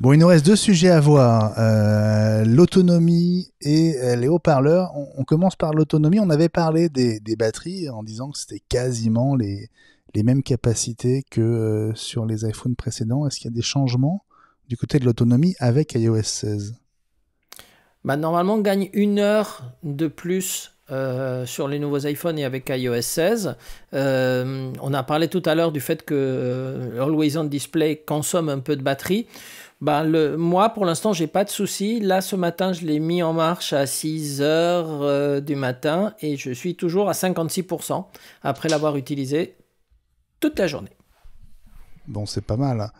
Bon, il nous reste deux sujets à voir, euh, l'autonomie et euh, les haut-parleurs. On, on commence par l'autonomie. On avait parlé des, des batteries en disant que c'était quasiment les, les mêmes capacités que euh, sur les iPhones précédents. Est-ce qu'il y a des changements du côté de l'autonomie avec iOS seize ? Bah, normalement, on gagne une heure de plus Euh, sur les nouveaux iPhones et avec iOS seize. Euh, on a parlé tout à l'heure du fait que euh, Always On Display consomme un peu de batterie. Ben, le, moi, pour l'instant, j'ai pas de souci. Là, ce matin, je l'ai mis en marche à six heures euh, du matin et je suis toujours à cinquante-six pour cent après l'avoir utilisé toute la journée. Bon, c'est pas mal.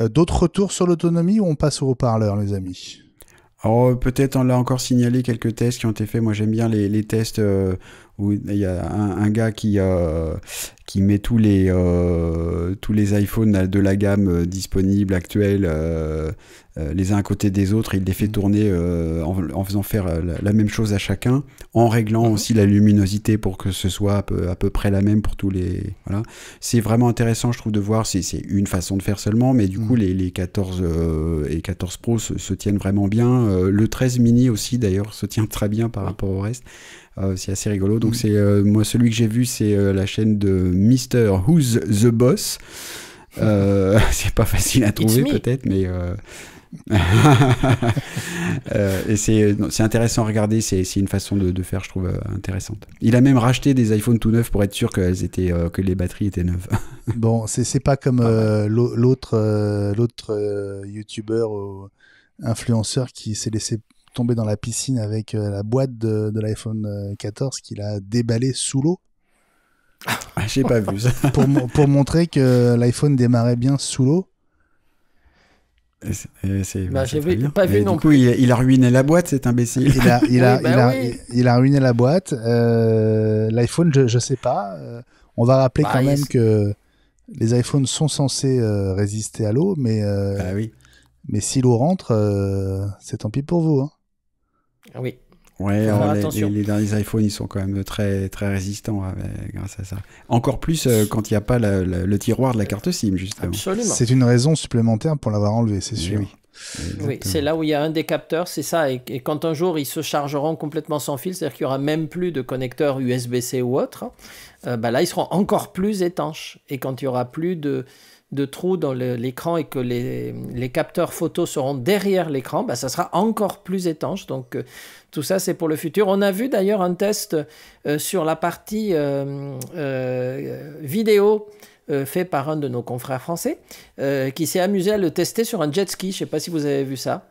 Euh, d'autres retours sur l'autonomie ou on passe au haut-parleur, les amis ? Alors peut-être on l'a encore signalé, quelques tests qui ont été faits. Moi j'aime bien les, les tests euh, où il y a un, un gars qui, euh, qui met tous les, euh, tous les iPhones de la gamme disponible actuelle euh, euh, les uns à côté des autres, et il les fait tourner euh, en, en faisant faire la, la même chose à chacun, en réglant aussi la luminosité pour que ce soit à peu, à peu près la même pour tous les... Voilà. C'est vraiment intéressant je trouve de voir, c'est, c'est une façon de faire seulement, mais du coup les, les quatorze euh, et quatorze Pro se, se tiennent vraiment bien. Euh, le treize mini aussi d'ailleurs se tient très bien par rapport au reste, euh, c'est assez rigolo. Donc c'est euh, moi celui que j'ai vu c'est euh, la chaîne de Mister Who's the Boss, euh, c'est pas facile à trouver peut-être, mais euh... euh, et c'est, non, c'est intéressant à regarder, c'est, c'est une façon de, de faire je trouve euh, intéressante. Il a même racheté des iPhones tout neufs pour être sûr qu'elles étaient, euh, que les batteries étaient neuves. Bon c'est, c'est pas comme euh, l'autre, euh, l'autre euh, youtubeur ou influenceur qui s'est laissé tomber dans la piscine avec euh, la boîte de, de l'iPhone quatorze qu'il a déballé sous l'eau. Ah, j'ai pas vu ça. Pour, pour montrer que l'iPhone démarrait bien sous l'eau. Et c'est, et c'est, bah, j'avais pas vu et non du plus. Du coup, il, il a ruiné la boîte, cet imbécile. Il a, il a, oui, bah il a, oui. il, il a ruiné la boîte. Euh, L'iPhone, je, je sais pas. Euh, on va rappeler bah, quand même c'est... que les iPhones sont censés euh, résister à l'eau, mais, euh, bah, oui. mais si l'eau rentre, euh, c'est tant pis pour vous. Hein. Oui. Ouais, alors les, les, les derniers iPhones, ils sont quand même très, très résistants hein, grâce à ça. Encore plus euh, quand il n'y a pas la, la, le tiroir de la carte SIM, justement. Absolument. C'est une raison supplémentaire pour l'avoir enlevé, c'est sûr. Oui, oui c'est là où il y a un des capteurs, c'est ça. Et, et quand un jour, ils se chargeront complètement sans fil, c'est-à-dire qu'il n'y aura même plus de connecteurs U S B C ou autre, euh, bah là, ils seront encore plus étanches. Et quand il n'y aura plus de... de trous dans le, l'écran et que les, les capteurs photos seront derrière l'écran, bah, ça sera encore plus étanche. Donc euh, tout ça c'est pour le futur. On a vu d'ailleurs un test euh, sur la partie euh, euh, vidéo euh, fait par un de nos confrères français euh, qui s'est amusé à le tester sur un jet ski. Je ne sais pas si vous avez vu ça.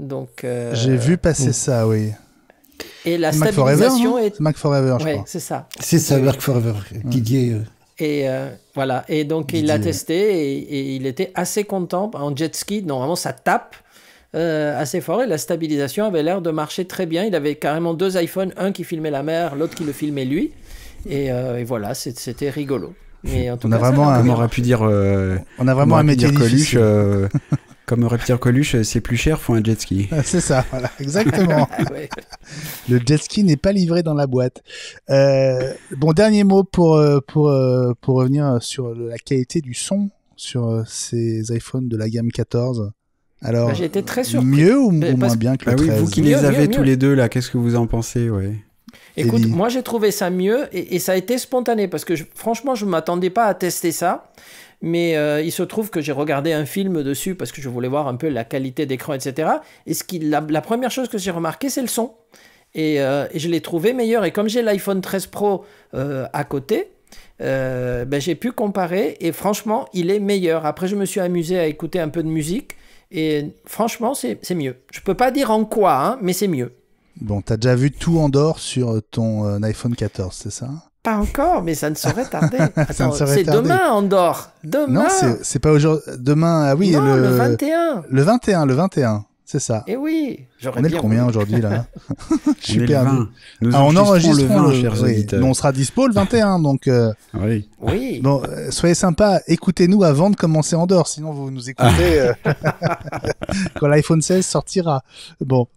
Donc, euh, j'ai vu passer oui. ça, oui. Et la Mac stabilisation Forever, est... Mac Forever, je ouais, crois. C'est ça. C'est ça, Mac Forever. Didier... Ouais. Et euh, voilà, et donc il l'a testé et, et il était assez content. En jet ski, normalement ça tape euh, assez fort et la stabilisation avait l'air de marcher très bien. Il avait carrément deux iPhones, un qui filmait la mer, l'autre qui le filmait lui. Et, euh, et voilà, c'est, c'était rigolo. Mais en tout on, cas, a vraiment ça, un, on aurait pu dire, euh, on a vraiment on un métier Coluche. Euh, comme aurait pu dire Coluche, c'est plus cher, faut un jet ski. Ah, c'est ça, voilà, exactement. Ouais. Le jet ski n'est pas livré dans la boîte. Euh, bon, dernier mot pour, pour, pour revenir sur la qualité du son sur ces iPhones de la gamme quatorze. Alors, bah, j'ai été très surpris. Mieux ou, ou moins bien que le treize? Ah oui, vous qui mieux, les avez mieux, tous mieux. les deux, là, qu'est-ce que vous en pensez? Ouais. Écoute, Elie. Moi j'ai trouvé ça mieux et, et ça a été spontané parce que je, franchement je ne m'attendais pas à tester ça. Mais euh, il se trouve que j'ai regardé un film dessus parce que je voulais voir un peu la qualité d'écran, et cetera. Et ce qui, la, la première chose que j'ai remarqué, c'est le son. Et, euh, et je l'ai trouvé meilleur. Et comme j'ai l'iPhone treize Pro euh, à côté, euh, ben, j'ai pu comparer. Et franchement, il est meilleur. Après, je me suis amusé à écouter un peu de musique. Et franchement, c'est, c'est mieux. Je ne peux pas dire en quoi, hein, mais c'est mieux. Bon, tu as déjà vu tout en dehors sur ton euh, iPhone quatorze, c'est ça ? Pas encore, mais ça ne saurait tarder. Attends, ne saurait c'est tarder. Demain, Andorre. Demain. Non, c'est, c'est pas aujourd'hui. Demain, ah oui. Non, le, le vingt et un. Le vingt et un, le vingt et un. C'est ça. Et oui. J'aurais on est bien le combien voulu. Aujourd'hui, là? Je suis perdu. Nous ah, on enregistre le vingt, chers oui. auditeurs. On sera dispo le vingt et un, donc. Euh... Oui. Oui. Bon, euh, soyez sympas. Écoutez-nous avant de commencer Andorre, sinon vous nous écoutez euh... quand l'iPhone seize sortira. Bon.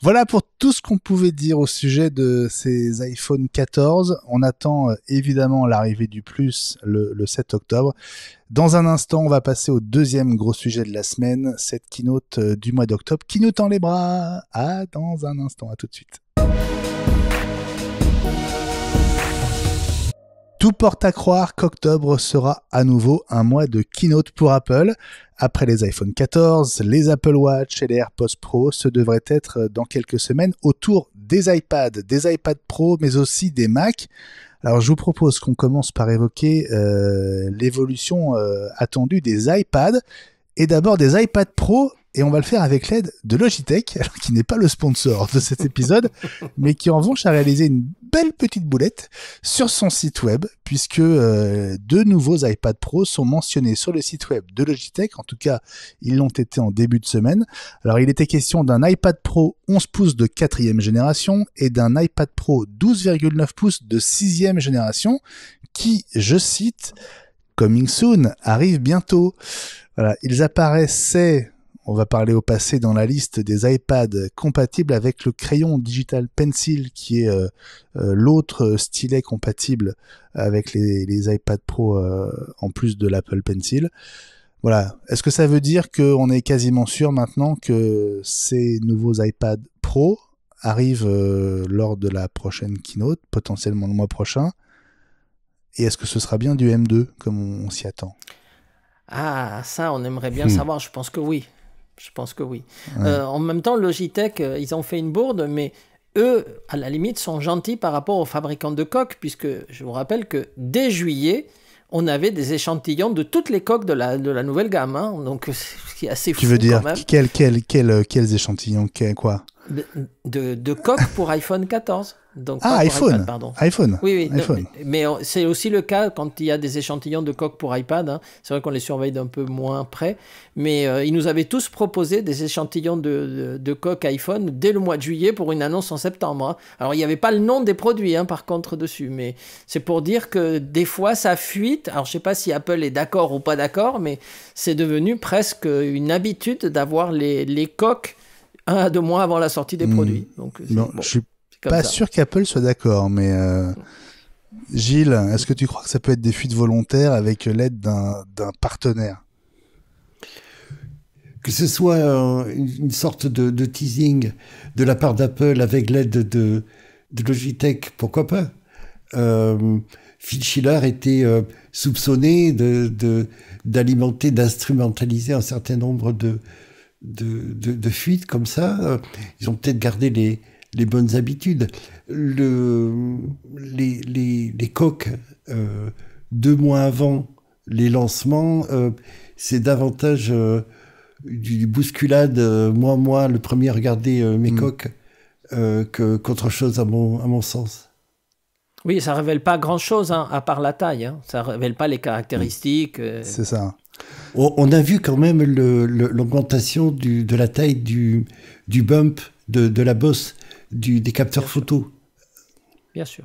Voilà pour tout ce qu'on pouvait dire au sujet de ces iPhone quatorze. On attend euh, évidemment l'arrivée du Plus le, le sept octobre. Dans un instant, on va passer au deuxième gros sujet de la semaine, cette keynote euh, du mois d'octobre qui nous tend les bras. À dans un instant, à tout de suite. Tout porte à croire qu'octobre sera à nouveau un mois de keynote pour Apple. Après les iPhone quatorze, les Apple Watch et les AirPods Pro, ce devrait être dans quelques semaines autour des iPads, des iPad Pro, mais aussi des Mac. Alors je vous propose qu'on commence par évoquer euh, l'évolution euh, attendue des iPads et d'abord des iPad Pro. Et on va le faire avec l'aide de Logitech, alors qui n'est pas le sponsor de cet épisode, mais qui en revanche a réalisé une belle petite boulette sur son site web, puisque euh, deux nouveaux iPad Pro sont mentionnés sur le site web de Logitech. En tout cas, ils l'ont été en début de semaine. Alors, il était question d'un iPad Pro onze pouces de quatrième génération et d'un iPad Pro douze virgule neuf pouces de sixième génération qui, je cite, « Coming soon », arrive bientôt. Voilà, ils apparaissaient... On va parler au passé dans la liste des iPads compatibles avec le crayon Digital Pencil, qui est euh, euh, l'autre stylet compatible avec les, les iPad Pro euh, en plus de l'Apple Pencil. Voilà. Est-ce que ça veut dire qu'on est quasiment sûr maintenant que ces nouveaux iPad Pro arrivent euh, lors de la prochaine keynote, potentiellement le mois prochain? Et est-ce que ce sera bien du M deux comme on, on s'y attend? Ah, ça, on aimerait bien hmm. savoir. Je pense que oui. Je pense que oui. Ouais. Euh, en même temps, Logitech, euh, ils ont fait une bourde, mais eux, à la limite, sont gentils par rapport aux fabricants de coques, puisque je vous rappelle que dès juillet, on avait des échantillons de toutes les coques de la, de la nouvelle gamme. Hein, donc, c'est assez fou. Tu veux dire quel, quel, quel, quels échantillons quel, quoi de, de, de coques pour iPhone quatorze. Donc, ah, iPhone. iPad, pardon. iPhone. Oui, oui. iPhone. De, mais c'est aussi le cas quand il y a des échantillons de coques pour iPad. Hein. C'est vrai qu'on les surveille d'un peu moins près. Mais euh, ils nous avaient tous proposé des échantillons de, de, de coques iPhone dès le mois de juillet pour une annonce en septembre. Hein. Alors, il n'y avait pas le nom des produits, hein, par contre, dessus. Mais c'est pour dire que des fois, ça fuite. Alors, je ne sais pas si Apple est d'accord ou pas d'accord, mais c'est devenu presque une habitude d'avoir les, les coques un à deux mois avant la sortie des mmh. produits. Donc, non, bon. Je suis Comme pas ça. sûr qu'Apple soit d'accord, mais euh, Gilles, est-ce que tu crois que ça peut être des fuites volontaires avec l'aide d'un, d'un partenaire? Que ce soit euh, une sorte de, de teasing de la part d'Apple avec l'aide de, de Logitech, pourquoi pas? euh, Phil Schiller était euh, soupçonné de, de, d'alimenter, d'instrumentaliser un certain nombre de, de, de, de fuites comme ça. Ils ont peut-être gardé les... les bonnes habitudes. Le, les, les, les coques, euh, deux mois avant les lancements, euh, c'est davantage euh, du bousculade, euh, moi, moi, le premier à regarder euh, mes mmh. coques, euh, que, qu'autre chose à mon, à mon sens. Oui, ça ne révèle pas grand-chose, hein, à part la taille. Hein. Ça ne révèle pas les caractéristiques. Euh... C'est ça. On, on a vu quand même le, le, l'augmentation du, de la taille du, du bump, de, de la bosse, Du, des capteurs Bien photos. Sûr. Bien sûr.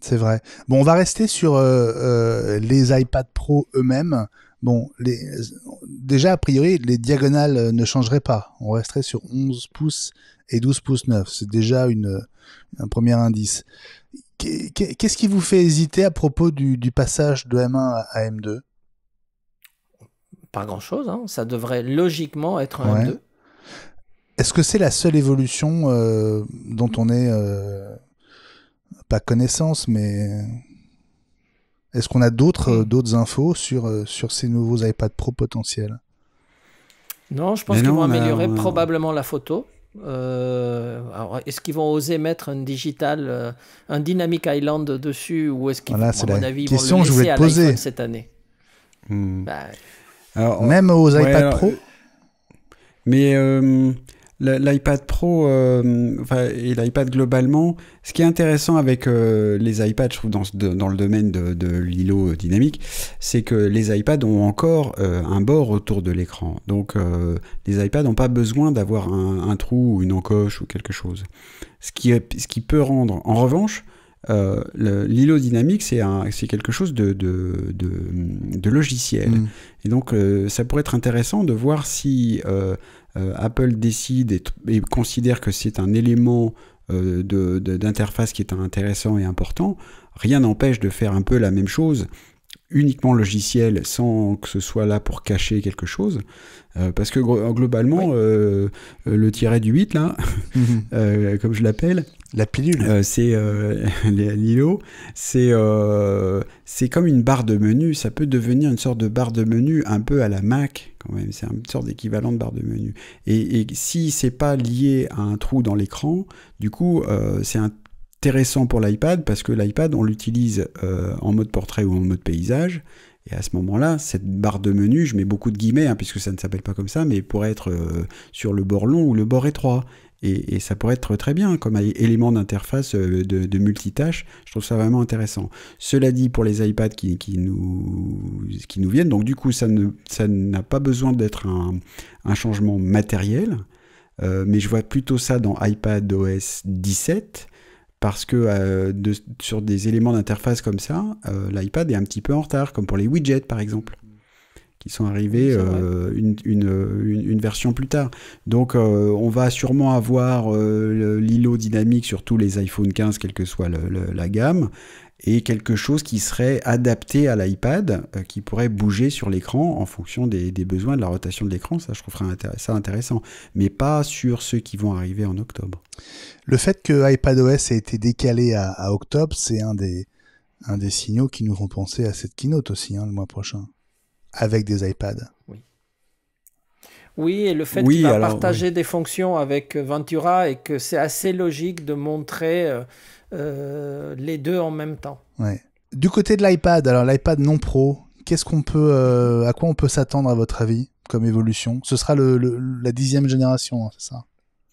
C'est vrai. Bon, on va rester sur euh, euh, les iPad Pro eux-mêmes. Bon, les, déjà, a priori, les diagonales ne changeraient pas. On resterait sur onze pouces et douze pouces neuf. C'est déjà une, un premier indice. Qu'est-ce qui vous fait hésiter à propos du, du passage de M un à M deux? Pas grand-chose. Hein. Ça devrait logiquement être un ouais. M deux. Est-ce que c'est la seule évolution euh, dont on est euh, pas connaissance, mais est-ce qu'on a d'autres euh, d'autres infos sur euh, sur ces nouveaux iPad Pro potentiels? Non, je pense mais qu'ils non, vont améliorer alors... probablement la photo. Euh, alors, est-ce qu'ils vont oser mettre un digital, euh, un Dynamic Island dessus, ou est-ce qu'ils, voilà, vont, à mon avis, question vont le laisser que je à poser. L'iPhone cette année? hmm. bah, alors, Même aux ouais, iPad alors... Pro. Mais euh, l'iPad Pro euh, enfin, et l'iPad globalement, ce qui est intéressant avec euh, les iPads, je trouve, dans, dans le domaine de, de l'îlot dynamique, c'est que les iPads ont encore euh, un bord autour de l'écran. Donc euh, les iPads n'ont pas besoin d'avoir un, un trou ou une encoche ou quelque chose. Ce qui, ce qui peut rendre, en revanche, Euh, le, l'îlot dynamique, c'est, un, c'est quelque chose de, de, de, de logiciel. Mmh. Et donc, euh, ça pourrait être intéressant de voir si euh, euh, Apple décide et, et considère que c'est un élément euh, de, de, d'interface qui est intéressant et important. Rien n'empêche de faire un peu la même chose, uniquement logiciel, sans que ce soit là pour cacher quelque chose, euh, parce que globalement, oui. euh, le tiret du huit là, mm-hmm. euh, comme je l'appelle, la pilule, euh, c'est euh, l'îlot, c'est euh, c'est comme une barre de menu. Ça peut devenir une sorte de barre de menu un peu à la Mac quand même. C'est une sorte d'équivalent de barre de menu. Et, et si c'est pas lié à un trou dans l'écran, du coup, euh, c'est un intéressant pour l'iPad, parce que l'iPad, on l'utilise euh, en mode portrait ou en mode paysage, Et à ce moment-là, cette barre de menu, je mets beaucoup de guillemets, hein, puisque ça ne s'appelle pas comme ça, mais pourrait être euh, sur le bord long ou le bord étroit. Et, et ça pourrait être très bien comme élément d'interface de, de multitâche. Je trouve ça vraiment intéressant. Cela dit, pour les iPads qui, qui, nous, qui nous viennent, donc du coup, ça ne, ça n'a pas besoin d'être un, un changement matériel, euh, mais je vois plutôt ça dans iPadOS dix-sept, parce que euh, de, sur des éléments d'interface comme ça, euh, l'iPad est un petit peu en retard, comme pour les widgets par exemple, qui sont arrivés euh, une, une, une, une version plus tard. Donc euh, on va sûrement avoir euh, l'îlot dynamique sur tous les iPhone quinze, quelle que soit le, le, la gamme, et quelque chose qui serait adapté à l'iPad, euh, qui pourrait bouger sur l'écran en fonction des, des besoins de la rotation de l'écran. Ça, je trouverais ça intéressant, mais pas sur ceux qui vont arriver en octobre. Le fait que iPadOS ait été décalé à, à octobre, c'est un des, un des signaux qui nous font penser à cette keynote aussi, hein, le mois prochain, avec des iPads. Oui, oui, et le fait oui, qu'il va alors, partager oui. des fonctions avec Ventura, et que c'est assez logique de montrer euh, euh, les deux en même temps. Ouais. Du côté de l'iPad, alors l'iPad non pro, qu'est-ce qu'on peut, euh, à quoi on peut s'attendre à votre avis comme évolution? Ce sera le, le, la dixième génération, hein, c'est ça?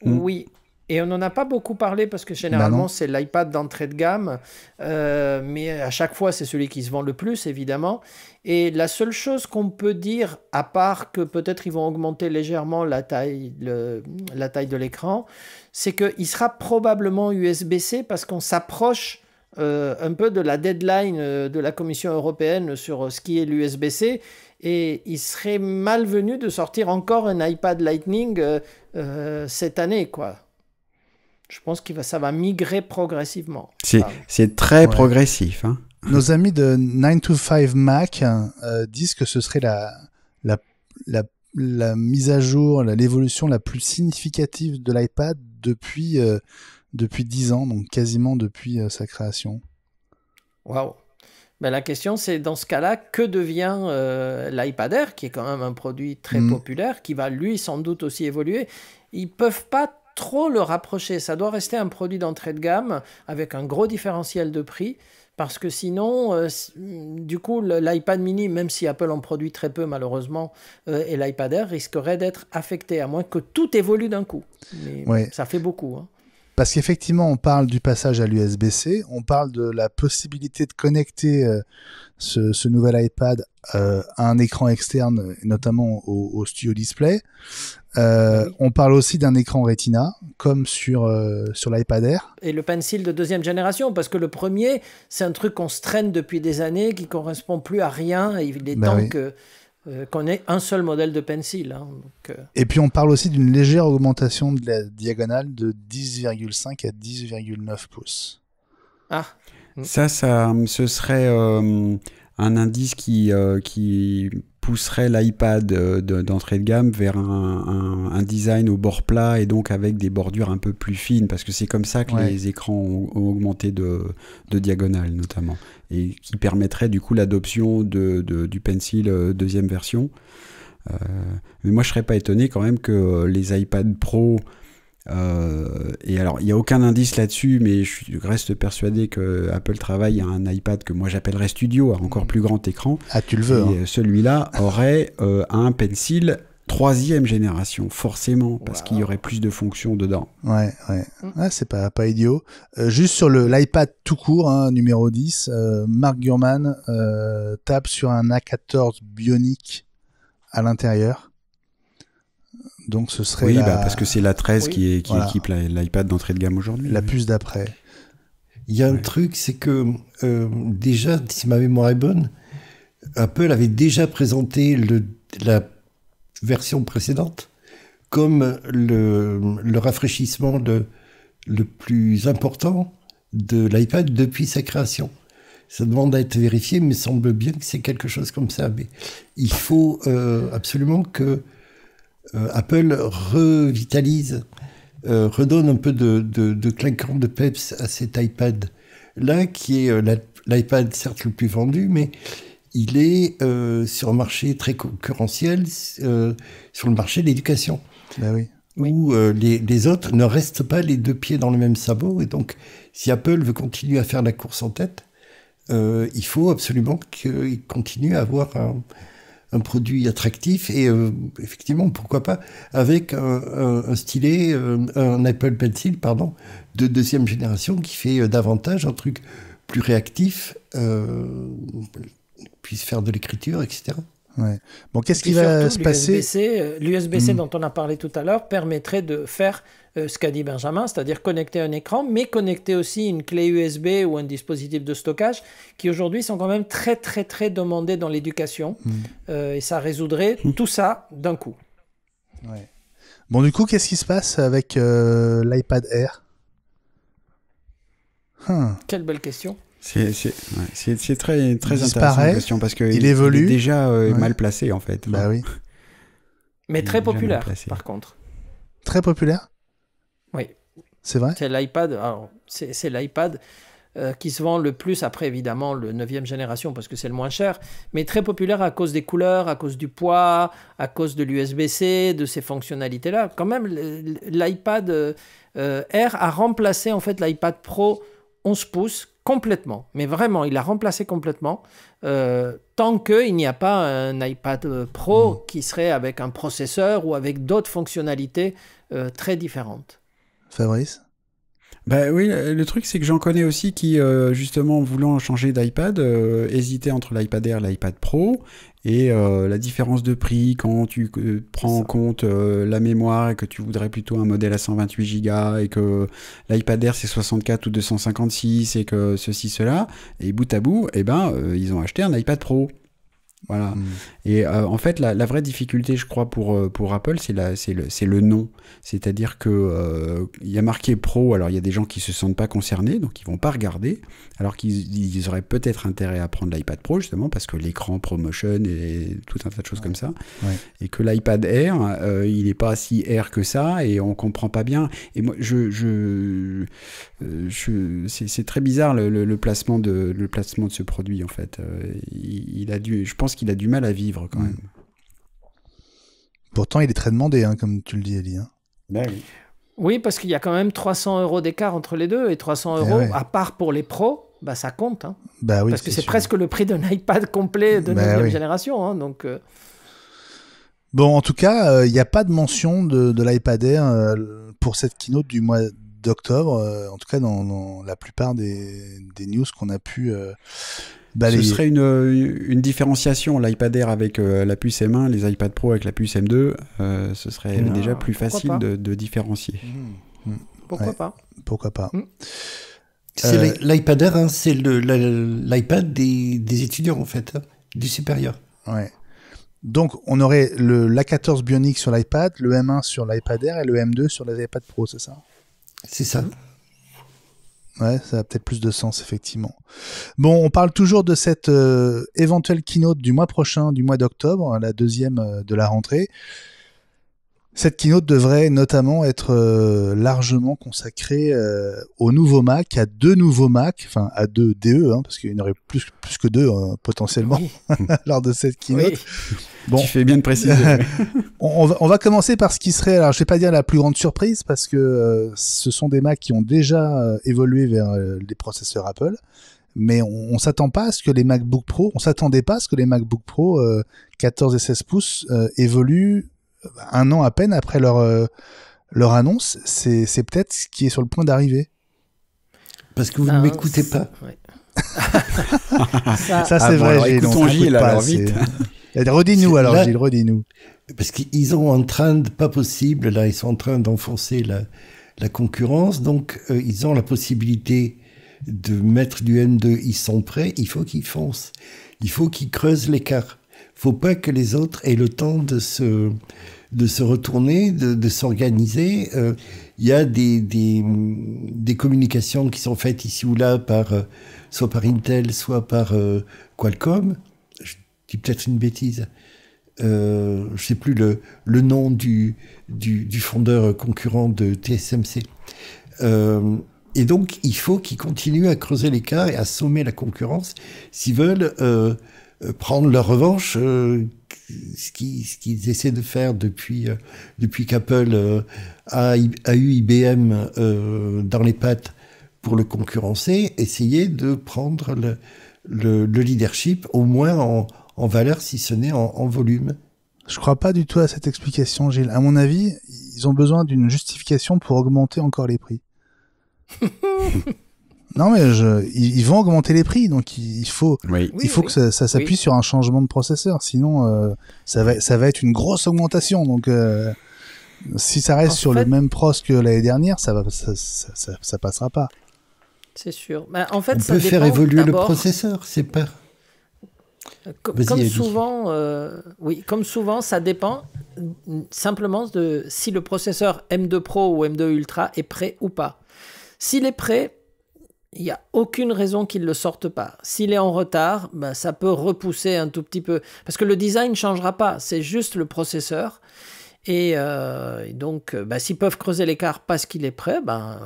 Oui. Et on n'en a pas beaucoup parlé parce que généralement, bah c'est l'iPad d'entrée de gamme. Euh, mais à chaque fois, c'est celui qui se vend le plus, évidemment. Et la seule chose qu'on peut dire, à part que peut-être ils vont augmenter légèrement la taille, le, la taille de l'écran, c'est qu'il sera probablement U S B C, parce qu'on s'approche euh, un peu de la deadline de la Commission européenne sur ce qui est l'U S B C. Et il serait malvenu de sortir encore un iPad Lightning euh, euh, cette année, quoi. Je pense que ça va migrer progressivement. C'est, ah. c'est très ouais. progressif. Hein. Nos amis de nine to five Mac euh, disent que ce serait la, la, la, la mise à jour, la, l'évolution la plus significative de l'iPad depuis, euh, depuis dix ans, donc quasiment depuis euh, sa création. Waouh! Ben, la question, c'est dans ce cas-là, que devient euh, l'iPad Air, qui est quand même un produit très mmh. populaire, qui va lui sans doute aussi évoluer. Ils ne peuvent pas trop le rapprocher, ça doit rester un produit d'entrée de gamme avec un gros différentiel de prix, parce que sinon euh, du coup l'iPad mini, même si Apple en produit très peu malheureusement, euh, et l'iPad Air risquerait d'être affecté, à moins que tout évolue d'un coup, mais ouais. ça fait beaucoup, hein. Parce qu'effectivement on parle du passage à l'U S B C, on parle de la possibilité de connecter euh, ce, ce nouvel iPad euh, à un écran externe, notamment au, au Studio Display. Euh, oui. On parle aussi d'un écran Retina, comme sur, euh, sur l'iPad Air. Et le Pencil de deuxième génération, parce que le premier, c'est un truc qu'on se traîne depuis des années, qui ne correspond plus à rien, et il est ben temps oui. que, euh, qu'on ait un seul modèle de Pencil. Hein, donc, euh... Et puis on parle aussi d'une légère augmentation de la diagonale de dix virgule cinq à dix virgule neuf pouces. Ah. Ça, ça ce serait euh, un indice qui... Euh, qui... pousserait l'iPad d'entrée de gamme vers un, un, un design au bord plat, et donc avec des bordures un peu plus fines, parce que c'est comme ça que ouais. les écrans ont, ont augmenté de, de diagonale notamment, et qui permettrait du coup l'adoption de, de, du Pencil deuxième version. Euh, mais moi je serais pas étonné quand même que les iPad Pro, euh, et alors il n'y a aucun indice là-dessus, mais je reste persuadé que Apple travaille à un iPad que moi j'appellerais Studio, à encore plus grand écran. Ah, tu le veux, et hein. celui-là aurait euh, un Pencil troisième génération, forcément, parce wow. qu'il y aurait plus de fonctions dedans. Ouais, ouais. Ah, c'est pas, pas idiot. Euh, juste sur le, l'iPad tout court, hein, numéro dix, euh, Mark Gurman euh, tape sur un A quatorze Bionic à l'intérieur. Donc ce serait oui, la... bah parce que c'est la treize oui. qui, est, qui voilà. équipe l'iPad d'entrée de gamme aujourd'hui. La oui. puce d'après. Il y a un ouais. truc, c'est que euh, déjà, si ma mémoire est bonne, Apple avait déjà présenté le, la version précédente comme le, le rafraîchissement le, le plus important de l'iPad depuis sa création. Ça demande à être vérifié, mais semble bien que c'est quelque chose comme ça. Mais il faut euh, absolument que Apple revitalise, euh, redonne un peu de, de, de clinquant de peps à cet iPad-là, qui est l'iPad certes le plus vendu, mais il est euh, sur un marché très concurrentiel, euh, sur le marché de l'éducation, ben oui. où euh, les, les autres ne restent pas les deux pieds dans le même sabot. Et donc, si Apple veut continuer à faire la course en tête, euh, il faut absolument qu'ils continuent à avoir un, un produit attractif et euh, effectivement, pourquoi pas, avec un, un, un stylet, un Apple Pencil, pardon, de deuxième génération qui fait davantage un truc plus réactif, euh, puisse faire de l'écriture, et cetera. Ouais. Bon, qu'est-ce qui va se passer ? L'U S B-C dont on a parlé tout à l'heure permettrait de faire euh, ce qu'a dit Benjamin, c'est-à-dire connecter un écran, mais connecter aussi une clé U S B ou un dispositif de stockage qui aujourd'hui sont quand même très très très demandés dans l'éducation. Mmh. Euh, et ça résoudrait mmh. tout ça d'un coup. Ouais. Bon, du coup, qu'est-ce qui se passe avec euh, l'iPad Air ? hmm. Quelle belle question. C'est, c'est, ouais, c'est, c'est très, très intéressant la question parce qu'il évolue, est déjà euh, ouais. mal placé en fait. Bah oui. Mais il très populaire par contre. Très populaire ? Oui. C'est vrai ? C'est l'iPad, alors, c'est, c'est l'iPad euh, qui se vend le plus, après évidemment le neuvième génération parce que c'est le moins cher, mais très populaire à cause des couleurs, à cause du poids, à cause de l'U S B-C, de ces fonctionnalités-là. Quand même, l'iPad euh, Air a remplacé en fait l'iPad Pro onze pouces complètement, mais vraiment, il a remplacé complètement, euh, tant qu'il n'y a pas un iPad Pro mmh. qui serait avec un processeur ou avec d'autres fonctionnalités euh, très différentes. Fabrice ? Ben oui, le truc, c'est que j'en connais aussi qui, euh, justement, voulant changer d'iPad, euh, hésitaient entre l'iPad Air et l'iPad Pro. Et euh, la différence de prix, quand tu euh, prends en compte euh, la mémoire et que tu voudrais plutôt un modèle à cent vingt-huit giga et que l'iPad Air c'est soixante-quatre ou deux cent cinquante-six et que ceci, cela, et bout à bout, eh ben, euh, ils ont acheté un iPad Pro. Voilà. Mmh. Et euh, en fait, la, la vraie difficulté, je crois, pour, pour Apple, c'est, la, c'est, le, c'est le nom. C'est-à-dire qu'il euh, y a marqué Pro, alors il y a des gens qui ne se sentent pas concernés, donc ils ne vont pas regarder, alors qu'ils ils auraient peut-être intérêt à prendre l'iPad Pro, justement, parce que l'écran ProMotion et tout un tas de choses ouais. comme ça. Ouais. Et que l'iPad Air, euh, il n'est pas si Air que ça, et on ne comprend pas bien. Et moi, je, je, je, c'est, c'est très bizarre le, le, le, placement de, le placement de ce produit, en fait. Il, il a dû, je pense qu'il a du mal à vivre quand même. Pourtant, il est très demandé, hein, comme tu le dis, Elie. Hein. Ben oui. Oui, parce qu'il y a quand même trois cents euros d'écart entre les deux, et trois cents euros, ouais. à part pour les pros, bah, ça compte. Hein. Ben oui, parce que c'est, c'est presque le prix d'un iPad complet de ben neuvième oui. génération. Hein, donc, euh... Bon, en tout cas, il euh, n'y a pas de mention de, de l'iPad Air euh, pour cette keynote du mois d'octobre, euh, en tout cas dans, dans la plupart des, des news qu'on a pu... Euh, balayer. Ce serait une, une différenciation, l'iPad Air avec euh, la puce M un, les iPad Pro avec la puce M deux, euh, ce serait non, déjà plus facile de, de différencier. Mmh. Mmh. Pourquoi ouais. pas Pourquoi pas mmh. C'est euh, l'iPad Air, hein, c'est le, la, l'iPad des, des étudiants en fait, hein, du supérieur. Ouais. Donc on aurait le, l'A quatorze Bionic sur l'iPad, le M un sur l'iPad Air et le M deux sur les iPad Pro, c'est ça ? C'est ça. Mmh. Ouais, ça a peut-être plus de sens, effectivement. Bon, on parle toujours de cette euh, éventuelle keynote du mois prochain, du mois d'octobre, la deuxième euh, de la rentrée. Cette keynote devrait notamment être euh, largement consacrée euh, aux nouveaux Mac, à deux nouveaux Mac, enfin à deux D E, hein, parce qu'il y en aurait plus, plus que deux euh, potentiellement oui. lors de cette keynote. Oui. Bon, tu fais bien de préciser. on, on, va, on va commencer par ce qui serait, alors je ne vais pas dire la plus grande surprise, parce que euh, ce sont des Macs qui ont déjà euh, évolué vers euh, les processeurs Apple, mais on ne s'attend pas à ce que les MacBook Pro, on ne s'attendait pas à ce que les MacBook Pro euh, quatorze et seize pouces euh, évoluent un an à peine après leur, euh, leur annonce. C'est, c'est peut-être ce qui est sur le point d'arriver. Parce que vous non, ne m'écoutez c'est... pas. Ouais. ça, ça, c'est ah vrai. Bon, Gilles, écoutons Gilles, pas, alors vite. Redis-nous alors, là... Gilles, redis-nous. Parce qu'ils ont un trend pas possible, là, ils sont en train d'enfoncer la, la concurrence, donc euh, ils ont la possibilité de mettre du M deux, ils sont prêts, il faut qu'ils foncent, il faut qu'ils creusent l'écart. Il ne faut pas que les autres aient le temps de se... de se retourner, de, de s'organiser. Il euh, y a des, des, des communications qui sont faites ici ou là, par, euh, soit par Intel, soit par euh, Qualcomm. Je dis peut-être une bêtise. Euh, je ne sais plus le, le nom du, du, du fondeur concurrent de T S M C. Euh, et donc, il faut qu'ils continuent à creuser l'écart et à sommer la concurrence s'ils veulent... Euh, prendre leur revanche, euh, ce, qu'ils, ce qu'ils essaient de faire depuis, euh, depuis qu'Apple euh, a, a eu I B M euh, dans les pattes pour le concurrencer, essayer de prendre le, le, le leadership, au moins en, en valeur, si ce n'est en, en volume. Je ne crois pas du tout à cette explication, Gilles. À mon avis, ils ont besoin d'une justification pour augmenter encore les prix. Non, mais je, ils, ils vont augmenter les prix, donc il faut, oui. il faut oui, que oui. ça, ça s'appuie oui. sur un changement de processeur. Sinon, euh, ça, va, ça va être une grosse augmentation. Donc, euh, si ça reste en sur fait... le même pros que l'année dernière, ça ne ça, ça, ça, ça passera pas. C'est sûr. Bah, en fait, on ça peut faire évoluer d'abord... le processeur, c'est pas... Comme, comme, souvent, euh, oui, comme souvent, ça dépend simplement de si le processeur M deux Pro ou M deux Ultra est prêt ou pas. S'il est prêt, il n'y a aucune raison qu'il ne le sorte pas. S'il est en retard, ben, ça peut repousser un tout petit peu. Parce que le design ne changera pas, c'est juste le processeur. Et, euh, et donc, ben, s'ils peuvent creuser l'écart parce qu'il est prêt, ben,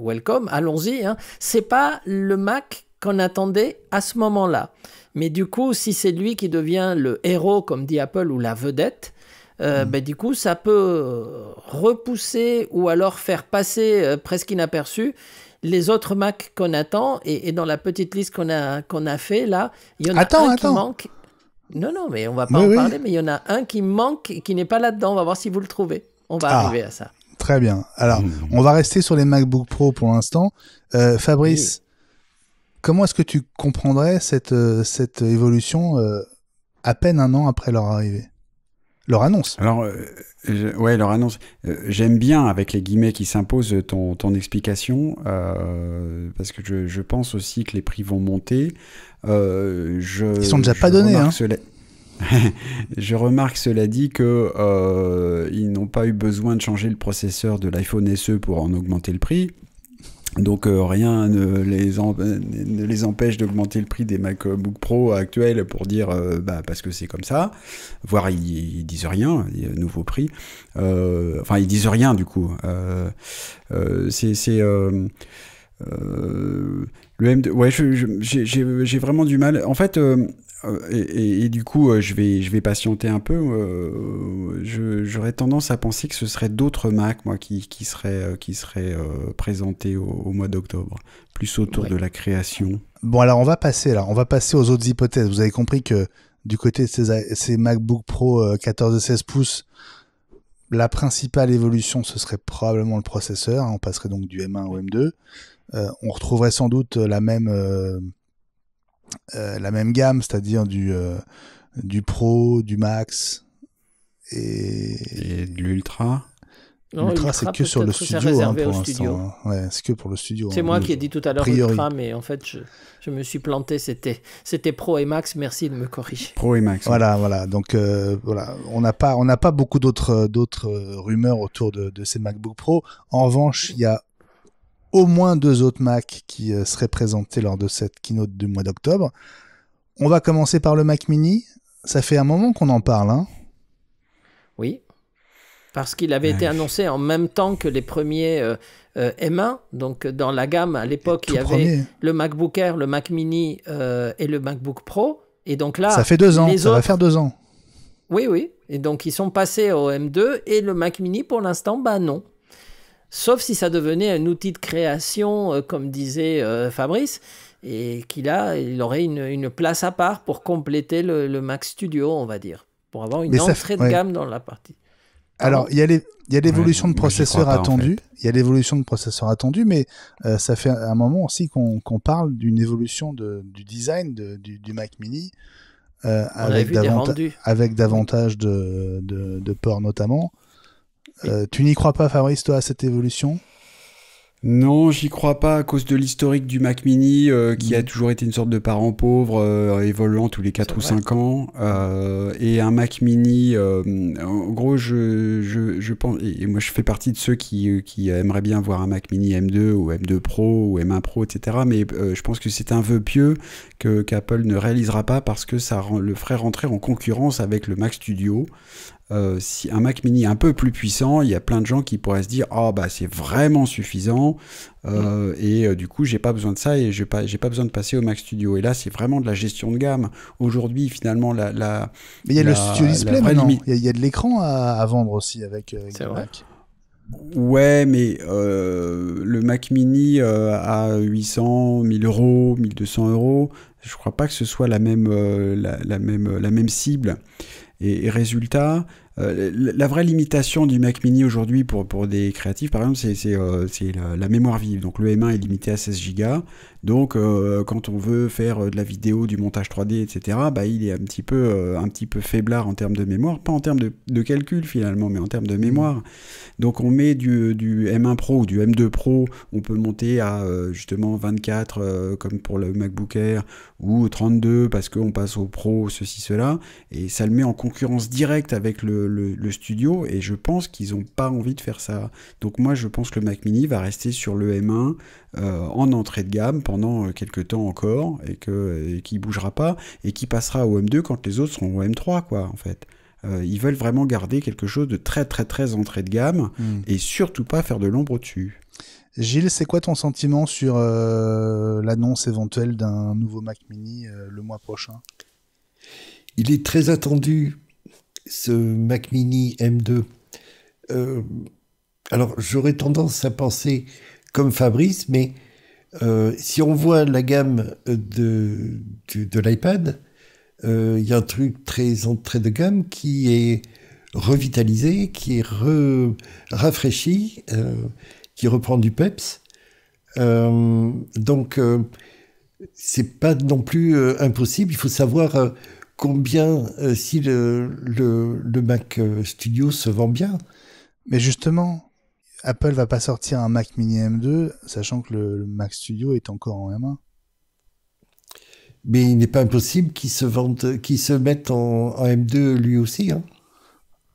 welcome, allons-y. Hein. Ce n'est pas le Mac qu'on attendait à ce moment-là. Mais du coup, si c'est lui qui devient le héros, comme dit Apple, ou la vedette, euh, mmh. ben, du coup, ça peut repousser ou alors faire passer euh, presque inaperçu les autres Macs qu'on attend. Et, et dans la petite liste qu'on a, qu'on a fait, là, il y en a attends, un attends. qui manque. Non, non, mais on ne va pas oui, en oui. parler, mais il y en a un qui manque et qui n'est pas là-dedans. On va voir si vous le trouvez. On va ah, arriver à ça. Très bien. Alors, mmh. on va rester sur les MacBook Pro pour l'instant. Euh, Fabrice, oui. comment est-ce que tu comprendrais cette, euh, cette évolution euh, à peine un an après leur arrivée? Leur annonce. Alors, euh, je, ouais, leur annonce. Euh, j'aime bien, avec les guillemets qui s'imposent, ton, ton explication, euh, parce que je, je pense aussi que les prix vont monter. Euh, je, Ils ne sont déjà pas donnés, hein. Cela... je remarque, cela dit, qu'ils euh, n'ont pas eu besoin de changer le processeur de l'iPhone S E pour en augmenter le prix. Donc euh, rien ne les, en, ne les empêche d'augmenter le prix des MacBook Pro actuels pour dire euh, bah, parce que c'est comme ça, voire ils, ils disent rien, nouveau prix, euh, enfin ils disent rien du coup. Euh, euh, c'est... c'est euh, euh, le M deux, ouais, je, je, j'ai, j'ai vraiment du mal. En fait... Euh, Et, et, et du coup, je vais, je vais patienter un peu. Euh, je, j'aurais tendance à penser que ce seraient d'autres Macs, moi, qui, qui seraient, qui seraient euh, présentés au, au mois d'octobre, plus autour ouais. de la création. Bon, alors on va passer là. On va passer aux autres hypothèses. Vous avez compris que du côté de ces, ces MacBook Pro quatorze et seize pouces, la principale évolution, ce serait probablement le processeur. Hein. On passerait donc du M un au M deux. Euh, on retrouverait sans doute la même... Euh, Euh, la même gamme, c'est-à-dire du, euh, du Pro, du Max et, et de l'Ultra. Non, l'ultra, l'ultra, c'est que sur le studio hein, pour l'instant. Ouais, c'est que pour le studio. C'est hein, moi le... qui ai dit tout à l'heure priori. Ultra, mais en fait, je, je me suis planté. C'était, c'était Pro et Max. Merci de me corriger. Pro et Max. Voilà, ouais. voilà. Donc, euh, voilà. On n'a pas, on n'a pas beaucoup d'autres, d'autres rumeurs autour de, de ces MacBook Pro. En revanche, il y a au moins deux autres Macs qui euh, seraient présentés lors de cette keynote du mois d'octobre. On va commencer par le Mac mini. Ça fait un moment qu'on en parle. Hein. Oui, parce qu'il avait ouais. été annoncé en même temps que les premiers euh, euh, M un. Donc dans la gamme, à l'époque, il y premier. avait le MacBook Air, le Mac mini euh, et le MacBook Pro. Et donc là, ça fait deux ans, ça autres... va faire deux ans. Oui, oui. Et donc ils sont passés au M deux et le Mac mini, pour l'instant, bah non. Sauf si ça devenait un outil de création, euh, comme disait euh, Fabrice, et qu'il a, il aurait une, une place à part pour compléter le, le Mac Studio, on va dire, pour avoir une entrée fait, de ouais. gamme dans la partie. Alors, il y a les, il y a l'évolution ouais, de processeur attendue, en fait. il y a l'évolution de processeur attendue, mais euh, ça fait un moment aussi qu'on, qu'on parle d'une évolution de, du design de, du, du Mac Mini, euh, avec, davanta- avec davantage de, de, de ports notamment. Euh, tu n'y crois pas, Fabrice, toi, à cette évolution ? Non, j'y crois pas à cause de l'historique du Mac Mini euh, qui a toujours été une sorte de parent pauvre euh, évoluant tous les quatre ou cinq ans euh, et un Mac Mini euh, en gros je, je, je pense et moi je fais partie de ceux qui, qui aimeraient bien voir un Mac Mini M deux ou M deux Pro ou M un Pro etc mais euh, je pense que c'est un vœu pieux que, qu'Apple ne réalisera pas parce que ça le ferait rentrer en concurrence avec le Mac Studio. Euh, si un Mac Mini un peu plus puissant, il y a plein de gens qui pourraient se dire « Ah, oh, bah c'est vraiment suffisant euh, » et euh, du coup, j'ai pas besoin de ça et j'ai pas, j'ai pas besoin de passer au Mac Studio. Et là, c'est vraiment de la gestion de gamme. Aujourd'hui, finalement, la... la Mais il y a la, le Studio Display maintenant. Il y, y a de l'écran à, à vendre aussi avec, avec le Mac. Ouais, mais euh, le Mac mini euh, à huit cents, mille euros, mille deux cents euros, je crois pas que ce soit la même, euh, la, la même, la même cible. Et, et résultat, euh, la vraie limitation du Mac mini aujourd'hui pour, pour des créatifs, par exemple, c'est, c'est, euh, c'est la, la mémoire vive. Donc le M un est limité à seize gigas. Donc euh, quand on veut faire de la vidéo, du montage trois D, et cetera, bah, il est un petit peu, euh, un petit peu faiblard en termes de mémoire. Pas en termes de, de calcul finalement, mais en termes de mémoire. Donc on met du, du M un Pro ou du M deux Pro, on peut monter à euh, justement vingt-quatre euh, comme pour le MacBook Air, ou trente-deux parce qu'on passe au Pro, ceci, cela. Et ça le met en concurrence directe avec le, le, le studio, et je pense qu'ils n'ont pas envie de faire ça. Donc moi je pense que le Mac mini va rester sur le M un euh, en entrée de gamme pendant quelques temps encore, et que qui bougera pas, et qui passera au M deux quand les autres seront au M trois, quoi, en fait. Euh, ils veulent vraiment garder quelque chose de très très très entrée de gamme, mmh. et surtout pas faire de l'ombre au-dessus. Gilles, c'est quoi ton sentiment sur euh, l'annonce éventuelle d'un nouveau Mac mini euh, le mois prochain ? Il est très attendu, ce Mac mini M deux. Euh, alors, j'aurais tendance à penser comme Fabrice, mais euh, si on voit la gamme de, de, de l'iPad, euh, il y a un truc très entrée de gamme qui est revitalisé, qui est re, rafraîchi, euh, qui reprend du peps. Euh, donc, euh, c'est pas non plus euh, impossible. Il faut savoir... Euh, Combien euh, si le, le, le Mac Studio se vend bien. Mais justement, Apple va pas sortir un Mac mini M deux, sachant que le, le Mac Studio est encore en M un. Mais il n'est pas impossible qu'il se vende, qu'il se mette en, en M deux lui aussi. Hein.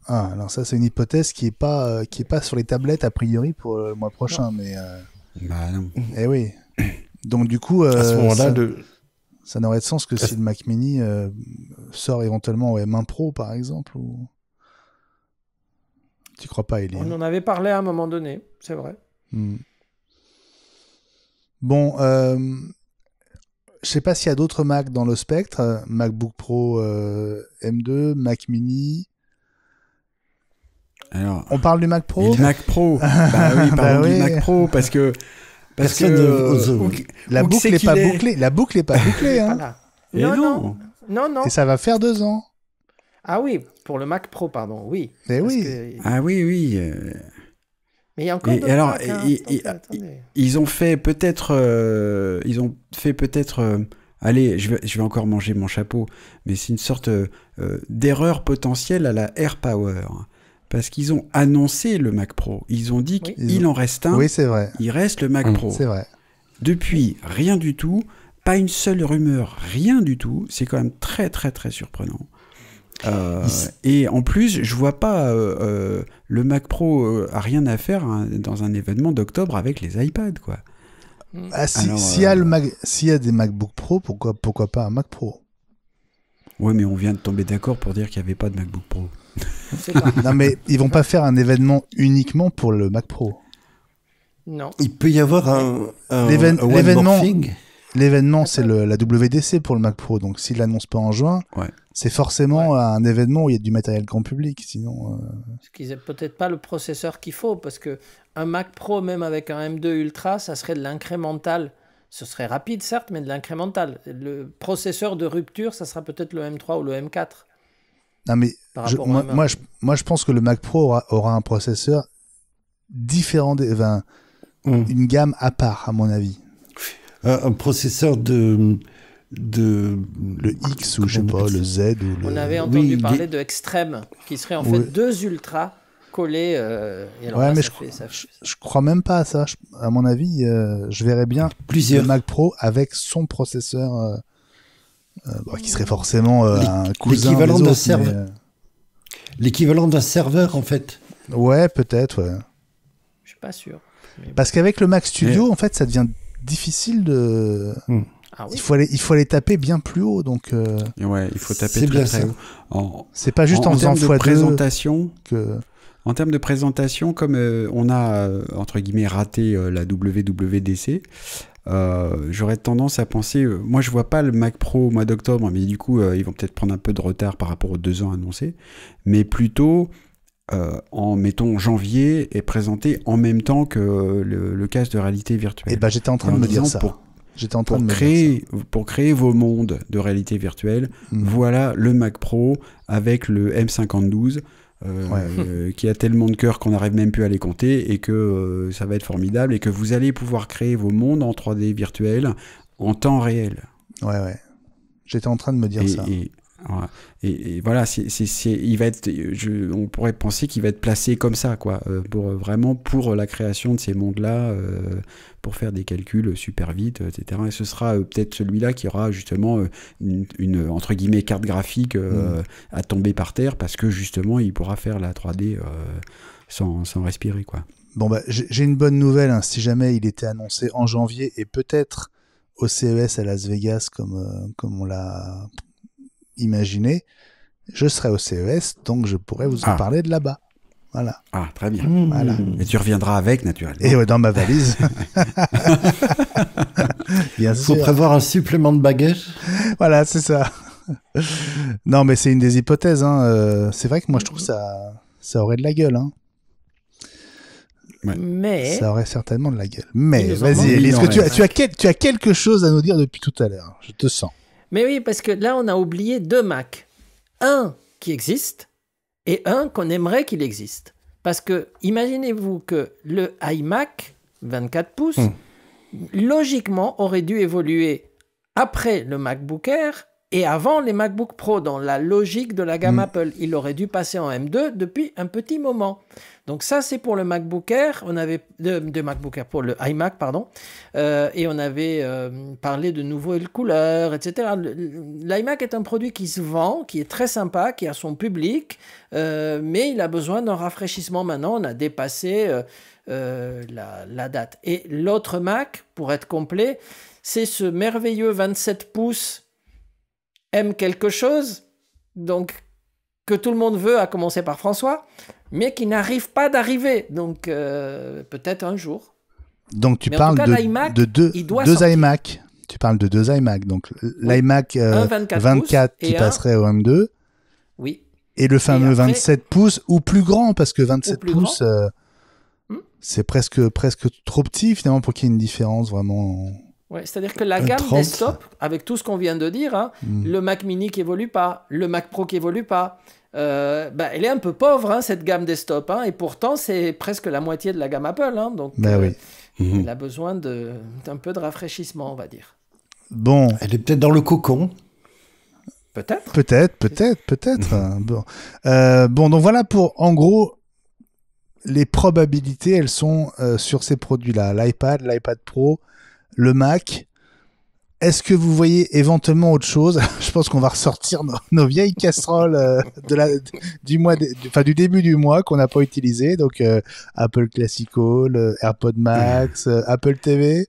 Ah, alors ça, c'est une hypothèse qui est pas, euh, qui est pas sur les tablettes, a priori, pour le mois prochain. Non. Mais, euh... bah non. Eh oui. Donc du coup... Euh, à ce moment-là, ça... le... Ça n'aurait de sens que si le Mac mini euh, sort éventuellement au M un Pro, par exemple, ou... Tu crois pas, Elie ? On en avait parlé à un moment donné, c'est vrai. Hmm. Bon, euh, je sais pas s'il y a d'autres Mac dans le spectre. MacBook Pro euh, M deux, Mac mini... Alors, on parle du Mac Pro ? Du Mac Pro. Bah oui, parlons bah oui. du Mac Pro, parce que... Parce Personne que euh, où, la, où boucle est pas est... bouclée. La boucle n'est pas bouclée. Hein. Voilà. Non, non. non, non. Et ça va faire deux ans. Ah oui, pour le Mac Pro, pardon, oui. Mais oui. Que... Ah oui, oui. Mais il y a encore et, alors, Mac, hein. et, et, et, ils ont fait peut-être... Euh, ils ont fait peut-être... Euh, allez, je vais, je vais encore manger mon chapeau. Mais c'est une sorte euh, d'erreur potentielle à la AirPower. Parce qu'ils ont annoncé le Mac Pro. Ils ont dit oui. qu'il ont... en reste un. Oui, c'est vrai. Il reste le Mac mmh. Pro. C'est vrai. Depuis, rien du tout. Pas une seule rumeur. Rien du tout. C'est quand même très, très, très surprenant. Euh, et en plus, je vois pas... Euh, euh, le Mac Pro euh, a rien à faire hein, dans un événement d'octobre avec les iPads, quoi. Ah, si, Alors, s'il, y a euh, le Mac, s'il y a des MacBook Pro, pourquoi, pourquoi pas un Mac Pro ? Ouais, mais on vient de tomber d'accord pour dire qu'il n'y avait pas de MacBook Pro. C'est pas. Non, mais ils vont pas faire un événement uniquement pour le Mac Pro. Non. Il peut y avoir un, un, L'éven- un l'événement. L'événement, c'est le, la W D C pour le Mac Pro. Donc, s'ils l'annoncent pas en juin, ouais. c'est forcément ouais. un événement où il y a du matériel grand public. Sinon. Euh... Parce qu'ils n'ont peut-être pas le processeur qu'il faut, parce que un Mac Pro, même avec un M deux Ultra, ça serait de l'incrémental. Ce serait rapide, certes, mais de l'incrémental. Le processeur de rupture, ça sera peut-être le M trois ou le M quatre. Non, mais je, moi, moi, je, moi, je pense que le Mac Pro aura, aura un processeur différent, de, enfin, mm. une gamme à part, à mon avis. Un, un processeur de, de... Le X ou je sais pas, le Z ou le... On avait entendu oui, parler il... de Extreme, qui serait en oui. fait deux ultras collés. Euh, et alors ouais, là, mais je, fait, ça... je, je crois même pas à ça. Je, à mon avis, euh, je verrais bien Plusieurs. le Mac Pro avec son processeur... Euh, Euh, bah, qui serait forcément euh, un cousin l'équivalent des autres, d'un serveur. Euh... L'équivalent d'un serveur, en fait. Ouais, peut-être, ouais. Je suis pas sûr. Mais... Parce qu'avec le Mac Studio, mais... en fait, ça devient difficile de... Hmm. Ah, oui. il, faut aller, il faut aller taper bien plus haut, donc... Euh... Ouais, il faut taper c'est très, très haut. En... C'est pas juste en, en faisant fois présentation que... En termes de présentation, comme euh, on a, euh, entre guillemets, raté euh, la W W D C... Euh, j'aurais tendance à penser euh, moi je vois pas le Mac Pro au mois d'octobre, mais du coup euh, ils vont peut-être prendre un peu de retard par rapport aux deux ans annoncés, mais plutôt Euh, en mettons janvier est présenté en même temps que le, le casque de réalité virtuelle. Eh ben j'étais en train en de me dire ça. Pour, j'étais en train pour de créer, me dire ça. Pour créer vos mondes de réalité virtuelle, mmh. voilà le Mac Pro avec le M cinquante-deux euh, ouais. euh, qui a tellement de cœur qu'on n'arrive même plus à les compter et que euh, ça va être formidable et que vous allez pouvoir créer vos mondes en trois D virtuel en temps réel. Ouais ouais. J'étais en train de me dire et, ça. Et, Et, et voilà, c'est, c'est, c'est, il va être, je, on pourrait penser qu'il va être placé comme ça, quoi, pour, vraiment pour la création de ces mondes-là, euh, pour faire des calculs super vite, et cetera. Et ce sera euh, peut-être celui-là qui aura justement une, une entre guillemets carte graphique euh, mmh. à tomber par terre parce que justement il pourra faire la trois D euh, sans, sans respirer, quoi. Bon bah j'ai une bonne nouvelle, hein, si jamais il était annoncé en janvier et peut-être au C E S à Las Vegas comme euh, comme on l'a imaginez, je serai au C E S, donc je pourrais vous en ah. parler de là-bas. Voilà. Ah, très bien. Mmh. Voilà. Et tu reviendras avec, naturellement. Et ouais, dans ma valise. Il faut prévoir un supplément de bagages. Voilà, c'est ça. Non, mais c'est une des hypothèses. Hein. Euh, c'est vrai que moi, je trouve que ça, ça aurait de la gueule. Hein. Ouais. Mais... ça aurait certainement de la gueule. Mais vas-y, Elie, est-ce que tu as, tu, as quel, tu as quelque chose à nous dire depuis tout à l'heure? Je te sens. Mais oui, parce que là, on a oublié deux Macs. Un qui existe et un qu'on aimerait qu'il existe. Parce que, imaginez-vous que le iMac vingt-quatre pouces, mmh. logiquement, aurait dû évoluer après le MacBook Air et avant les MacBook Pro, dans la logique de la gamme mmh. Apple. Il aurait dû passer en M deux depuis un petit moment. Donc ça, c'est pour le MacBook Air. On avait... De, de MacBook Air, pour le iMac, pardon. Euh, et on avait euh, parlé de nouvelles couleurs, et cetera. L'iMac est un produit qui se vend, qui est très sympa, qui a son public, euh, mais il a besoin d'un rafraîchissement maintenant. On a dépassé euh, euh, la, la date. Et l'autre Mac, pour être complet, c'est ce merveilleux vingt-sept pouces aime quelque chose, donc que tout le monde veut, à commencer par François, mais qui n'arrive pas d'arriver. Donc, euh, peut-être un jour. Donc, tu mais parles cas, de, de deux, deux iMac. Tu parles de deux iMac. Donc, l'iMac euh, vingt-quatre, vingt-quatre qui un... passerait au M deux. Oui. Et le fameux et après, vingt-sept pouces ou plus grand, parce que vingt-sept pouces, euh, hmm? c'est presque, presque trop petit, finalement, pour qu'il y ait une différence vraiment... Ouais, c'est-à-dire que la gamme desktop, avec tout ce qu'on vient de dire, hein, mm. le Mac mini qui évolue pas, le Mac Pro qui évolue pas, euh, bah, elle est un peu pauvre, hein, cette gamme desktop. Hein, et pourtant, c'est presque la moitié de la gamme Apple. Hein, donc, ben euh, oui. mm-hmm. elle a besoin de, d'un peu de rafraîchissement, on va dire. Bon, elle est peut-être dans le cocon. Peut-être. Peut-être, peut-être, peut-être. Mm-hmm. Bon. Euh, bon, donc voilà pour, en gros... les probabilités, elles sont euh, sur ces produits-là. L'iPad, l'iPad Pro... le Mac. Est-ce que vous voyez éventuellement autre chose? Je pense qu'on va ressortir nos, nos vieilles casseroles euh, de la, du, mois de, du, enfin, du début du mois qu'on n'a pas utilisées. Donc, euh, Apple Classico, le AirPods Max, euh, Apple T V.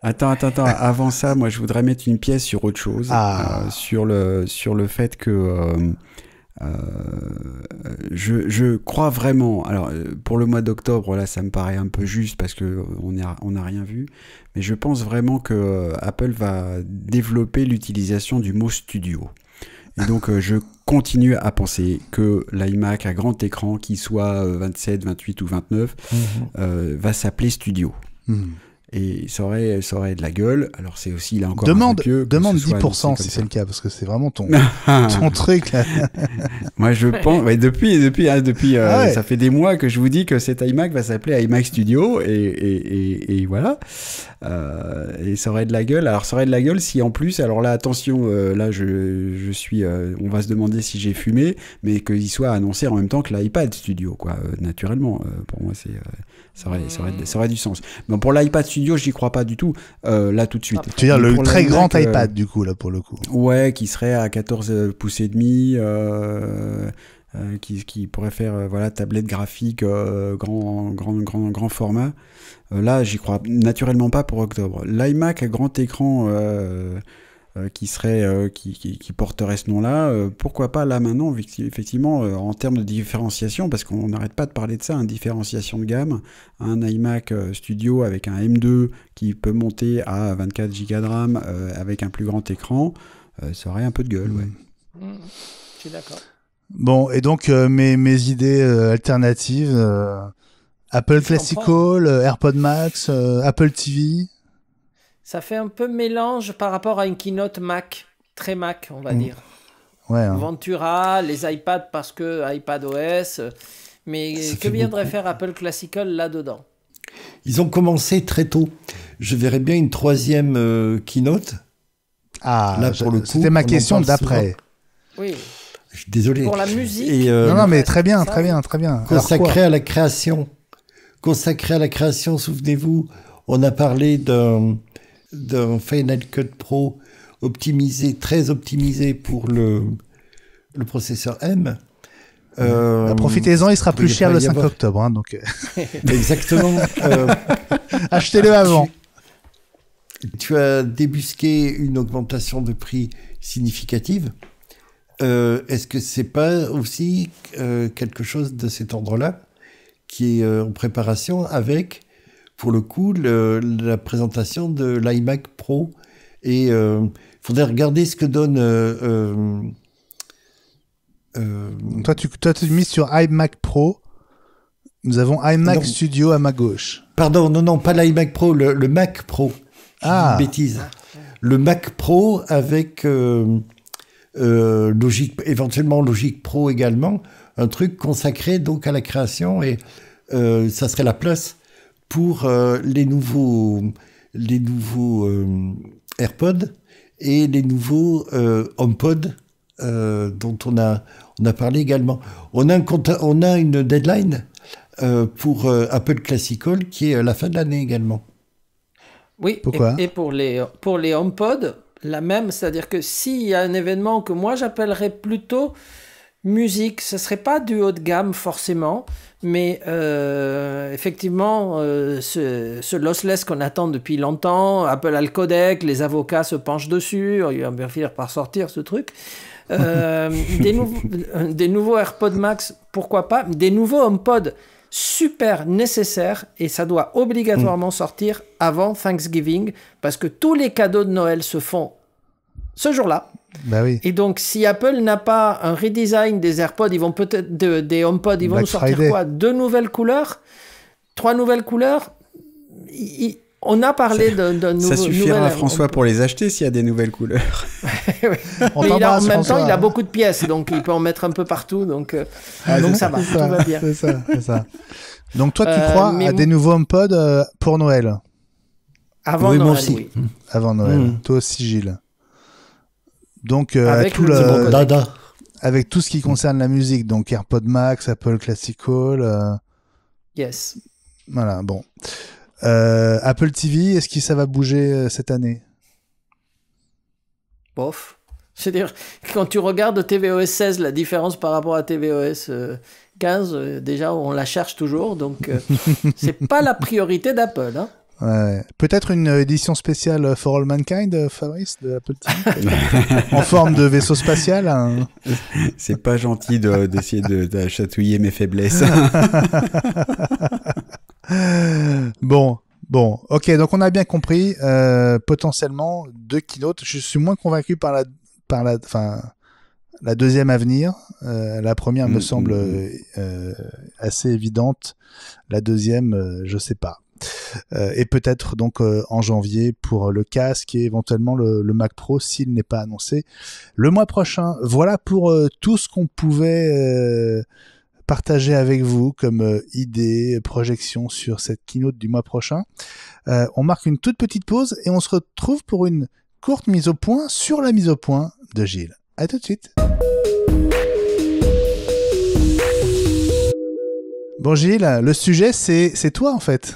Attends, attends, attends. Avant ça, moi, je voudrais mettre une pièce sur autre chose. Ah. Euh, sur, le, sur le fait que... Euh... Euh, je, je crois vraiment, alors pour le mois d'octobre là ça me paraît un peu juste parce que on n'a on a rien vu, mais je pense vraiment que Apple va développer l'utilisation du mot studio. Et donc euh, je continue à penser que l'iMac à grand écran, qu'il soit vingt-sept, vingt-huit ou vingt-neuf, mmh. euh, va s'appeler Studio. Mmh. Et ça aurait, ça aurait de la gueule. Alors, c'est aussi, là encore, demande, un peu demande dix pour cent si c'est le cas, parce que c'est vraiment ton, ton truc, là. Moi, je pense, ouais, depuis, depuis, hein, depuis, ah ouais. euh, ça fait des mois que je vous dis que cet iMac va s'appeler iMac Studio, et, et, et, et voilà. Euh, et ça aurait de la gueule. Alors, ça aurait de la gueule si, en plus, alors là, attention, euh, là, je, je suis, euh, on va se demander si j'ai fumé, mais qu'il soit annoncé en même temps que l'iPad Studio, quoi, euh, naturellement. Euh, pour moi, c'est, euh, ça aurait, ça aurait, ça aurait du sens. Bon, pour l'iPad Studio, j'y crois pas du tout, euh, là tout de suite. Ah, tu veux dire le très grand euh, iPad du coup, là pour le coup. Ouais, qui serait à quatorze pouces et demi, euh, euh, qui, qui pourrait faire euh, voilà, tablette graphique, euh, grand, grand, grand, grand format. Euh, là, j'y crois naturellement pas pour octobre. L'iMac à grand écran euh, euh, qui serait, euh, qui, qui, qui porterait ce nom-là, euh, pourquoi pas là maintenant, effectivement, euh, en termes de différenciation, parce qu'on n'arrête pas de parler de ça, une différenciation de gamme, un iMac Studio avec un M deux qui peut monter à vingt-quatre gigas de RAM euh, avec un plus grand écran, euh, ça aurait un peu de gueule, ouais. Mmh. Je suis d'accord. Bon, et donc euh, mes, mes idées euh, alternatives, euh, Apple je Classical, euh, AirPods Max, euh, Apple T V. Ça fait un peu mélange par rapport à une keynote Mac, très Mac, on va mmh. dire. Ouais, hein. Ventura, les iPads parce que iPadOS, mais ça que viendrait beaucoup. Faire Apple Classical là-dedans? Ils ont commencé très tôt. Je verrais bien une troisième euh, keynote. Ah, là, pour le coup, c'était ma question d'après. Oui. Je suis désolé. Pour la musique. Et, euh, non, non, mais très bien, très bien, très bien. Consacré à la création. Consacré à la création, souvenez-vous, on a parlé d'un d'un Final Cut Pro optimisé, très optimisé pour le, le processeur M. Euh, bah, profitez-en, il sera plus cher le cinq octobre. Hein, donc... Exactement. Euh, Achetez-le avant. Tu, tu as débusqué une augmentation de prix significative. Euh, Est-ce que c'est pas aussi euh, quelque chose de cet ordre-là qui est euh, en préparation avec, pour le coup, le, la présentation de l'iMac Pro? Et il euh, faudrait regarder ce que donne... Euh, euh, euh, toi, tu toi, tu mises sur iMac Pro. Nous avons iMac non. Studio à ma gauche. Pardon, non, non, pas l'iMac Pro, le, le Mac Pro. Ah, une bêtise. Le Mac Pro avec... Euh, Euh, Logic, éventuellement Logic Pro également, un truc consacré donc à la création, et euh, ça serait la place pour euh, les nouveaux, les nouveaux euh, AirPods et les nouveaux euh, HomePod euh, dont on a, on a parlé également. On a, un, on a une deadline euh, pour euh, Apple Classical qui est la fin de l'année également. Oui, pourquoi et, et pour les, pour les HomePod la même, c'est-à-dire que s'il y a un événement que moi j'appellerais plutôt musique, ce ne serait pas du haut de gamme forcément, mais euh, effectivement, euh, ce, ce lossless qu'on attend depuis longtemps, Apple a le codec, les avocats se penchent dessus, il va bien finir par sortir ce truc. Euh, des, nou des nouveaux AirPods Max, pourquoi pas, des nouveaux HomePod super nécessaire, et ça doit obligatoirement mmh. sortir avant Thanksgiving, parce que tous les cadeaux de Noël se font ce jour-là. Bah oui. Et donc, si Apple n'a pas un redesign des AirPods, ils vont peut-être de, des HomePods, ils vont Black nous sortir Friday. Quoi Deux nouvelles couleurs, trois nouvelles couleurs. Il, on a parlé d'un nouveau. Ça suffira à François pour les acheter s'il y a des nouvelles couleurs. on il a, en même François. temps, il a beaucoup de pièces, donc il peut en mettre un peu partout, donc, ah, donc ça, ça va, ça, tout va bien. C'est ça, c'est ça. Donc toi, tu euh, crois à des nouveaux HomePod euh, pour Noël? Avant oui, Noël, moi aussi. Oui. Avant Noël, mmh. toi aussi, Gilles. Donc euh, avec tout le, le dada, avec tout ce qui concerne la musique, donc AirPod Max, Apple Classical. Euh... Yes. Voilà, bon. Euh, Apple T V, est-ce que ça va bouger euh, cette année? Bof. C'est-à-dire, quand tu regardes T V O S seize, la différence par rapport à T V O S quinze, euh, déjà, on la cherche toujours, donc euh, c'est pas la priorité d'Apple. Hein. Ouais. Peut-être une euh, édition spéciale For All Mankind, euh, Fabrice, de Apple T V, en forme de vaisseau spatial. Hein. C'est pas gentil de, d'essayer de, de chatouiller mes faiblesses. Bon, bon, ok, donc on a bien compris, euh, potentiellement deux keynotes. Je suis moins convaincu par la, par la, enfin, la deuxième à venir. Euh, la première me mmh, semble mmh. Euh, assez évidente. La deuxième, euh, je sais pas. Euh, et peut-être donc euh, en janvier pour le casque et éventuellement le, le Mac Pro s'il n'est pas annoncé le mois prochain. Voilà pour euh, tout ce qu'on pouvait. Euh, partager avec vous comme euh, idée, projection sur cette keynote du mois prochain. Euh, on marque une toute petite pause et on se retrouve pour une courte mise au point sur la mise au point de Gilles. À tout de suite. Bon Gilles, le sujet c'est c'est toi en fait.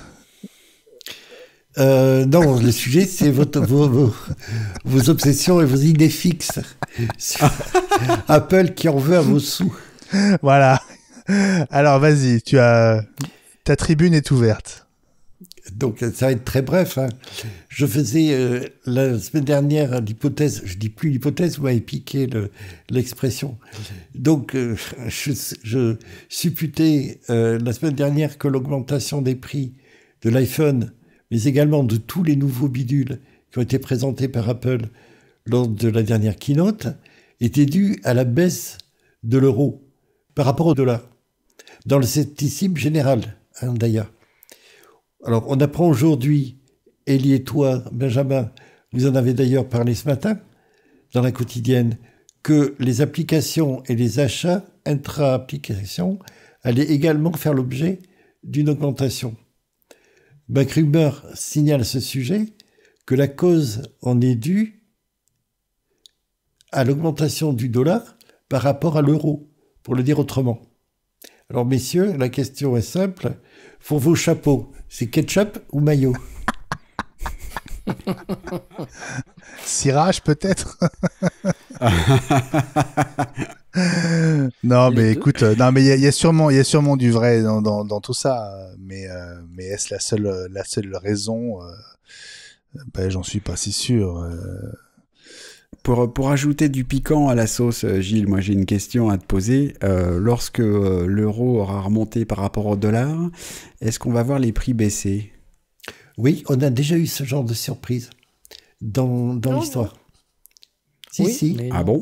Euh, non, le sujet, c'est vos, vos, vos obsessions et vos idées fixes sur Apple qui en veut à vos sous. Voilà. Alors, vas-y, tu as... ta tribune est ouverte. Donc, ça va être très bref. Hein. Je faisais euh, la semaine dernière l'hypothèse, je ne dis plus l'hypothèse, vous m'avez piqué le, l'expression. Donc, euh, je, je supputais euh, la semaine dernière que l'augmentation des prix de l'iPhone, mais également de tous les nouveaux bidules qui ont été présentés par Apple lors de la dernière keynote, était due à la baisse de l'euro par rapport au dollar, dans le scepticisme général, hein, d'ailleurs. Alors, on apprend aujourd'hui, Elie et toi, Benjamin, vous en avez d'ailleurs parlé ce matin, dans la quotidienne, que les applications et les achats intra-applications allaient également faire l'objet d'une augmentation. MacRumors signale à ce sujet que la cause en est due à l'augmentation du dollar par rapport à l'euro, pour le dire autrement. Alors messieurs, la question est simple. Pour vos chapeaux, c'est ketchup ou mayo? Cirage peut-être. Non, mais écoute, euh, non mais il y, y a sûrement, il y a sûrement du vrai dans, dans, dans tout ça. Mais euh, mais est-ce la seule, la seule raison? euh, Ben j'en suis pas si sûr. Euh... Pour, pour ajouter du piquant à la sauce, Gilles, moi j'ai une question à te poser. Euh, lorsque euh, l'euro aura remonté par rapport au dollar, est-ce qu'on va voir les prix baisser? Oui, on a déjà eu ce genre de surprise dans, dans l'histoire. Si, oui, si. Ah bon?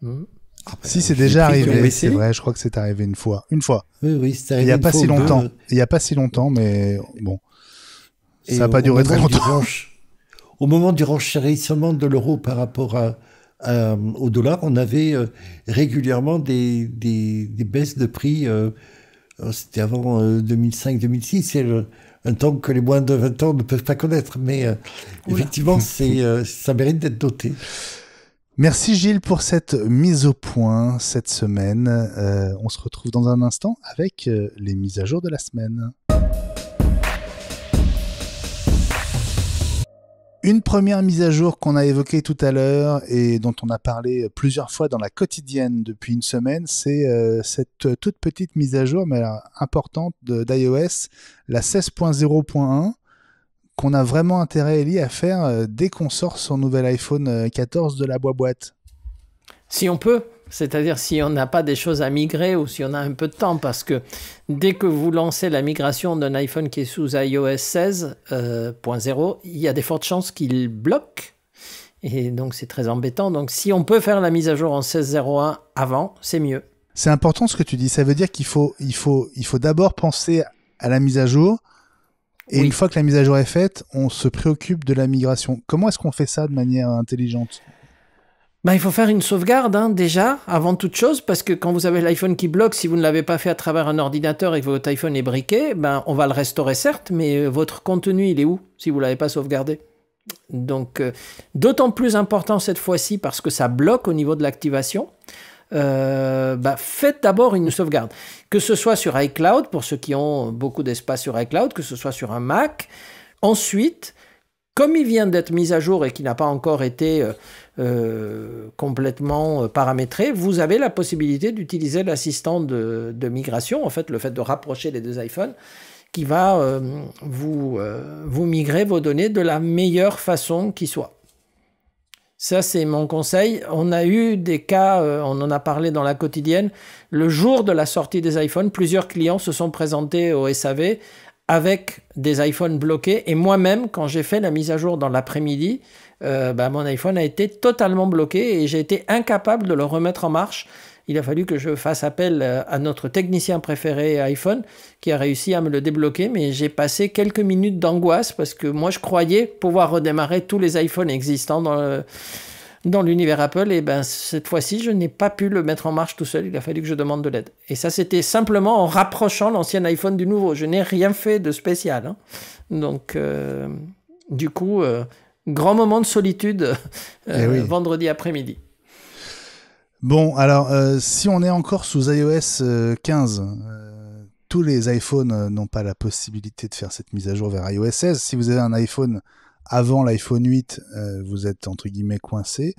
Mmh. Ah ben, si, c'est déjà arrivé, c'est vrai, je crois que c'est arrivé une fois. Une fois. Oui, oui, c'est arrivé. Il n'y a pas si longtemps. De... Il n'y a pas si longtemps, mais bon. Et ça n'a pas duré très longtemps. Ranch, au moment du renchérissement de l'euro par rapport à, à, au dollar, on avait euh, régulièrement des, des, des baisses de prix. Euh, C'était avant euh, deux mille cinq deux mille six. C'est un temps que les moins de vingt ans ne peuvent pas connaître. Mais euh, effectivement, c'est, euh, ça mérite d'être noté. Merci Gilles pour cette mise au point cette semaine. Euh, on se retrouve dans un instant avec euh, les mises à jour de la semaine. Une première mise à jour qu'on a évoquée tout à l'heure et dont on a parlé plusieurs fois dans la quotidienne depuis une semaine, c'est euh, cette toute petite mise à jour, mais alors, importante, d'iOS, la seize point zéro point un, qu'on a vraiment intérêt, Elie, à faire euh, dès qu'on sort son nouvel iPhone quatorze de la boîte. Si on peut, c'est-à-dire si on n'a pas des choses à migrer ou si on a un peu de temps, parce que dès que vous lancez la migration d'un iPhone qui est sous iOS seize point zéro, euh, il y a des fortes chances qu'il bloque, et donc c'est très embêtant. Donc si on peut faire la mise à jour en seize point zéro point un avant, c'est mieux. C'est important ce que tu dis, ça veut dire qu'il faut, il faut, il faut d'abord penser à la mise à jour, et oui, une fois que la mise à jour est faite, on se préoccupe de la migration. Comment est-ce qu'on fait ça de manière intelligente ? Ben, il faut faire une sauvegarde, hein, déjà, avant toute chose, parce que quand vous avez l'iPhone qui bloque, si vous ne l'avez pas fait à travers un ordinateur et que votre iPhone est briqué, ben, on va le restaurer certes, mais votre contenu, il est où si vous ne l'avez pas sauvegardé? Donc, euh, d'autant plus important cette fois-ci, parce que ça bloque au niveau de l'activation, euh, ben, faites d'abord une sauvegarde. Que ce soit sur iCloud, pour ceux qui ont beaucoup d'espace sur iCloud, que ce soit sur un Mac. Ensuite, comme il vient d'être mis à jour et qu'il n'a pas encore été euh, euh, complètement paramétré, vous avez la possibilité d'utiliser l'assistant de, de migration, en fait, le fait de rapprocher les deux iPhones, qui va euh, vous, euh, vous migrer vos données de la meilleure façon qui soit. Ça, c'est mon conseil. On a eu des cas, euh, on en a parlé dans la quotidienne, le jour de la sortie des iPhones, plusieurs clients se sont présentés au S A V avec des iPhones bloqués. Et moi-même, quand j'ai fait la mise à jour dans l'après-midi, euh, bah, mon iPhone a été totalement bloqué et j'ai été incapable de le remettre en marche. Il a fallu que je fasse appel à notre technicien préféré iPhone qui a réussi à me le débloquer, mais j'ai passé quelques minutes d'angoisse parce que moi, je croyais pouvoir redémarrer tous les iPhones existants dans le... dans l'univers Apple, et ben cette fois-ci, je n'ai pas pu le mettre en marche tout seul. Il a fallu que je demande de l'aide. Et ça, c'était simplement en rapprochant l'ancien iPhone du nouveau. Je n'ai rien fait de spécial, hein. Donc, euh, du coup, euh, grand moment de solitude euh, oui. vendredi après-midi. Bon, alors, euh, si on est encore sous iOS quinze, euh, tous les iPhones n'ont pas la possibilité de faire cette mise à jour vers iOS seize. Si vous avez un iPhone avant l'iPhone huit, euh, vous êtes entre guillemets coincé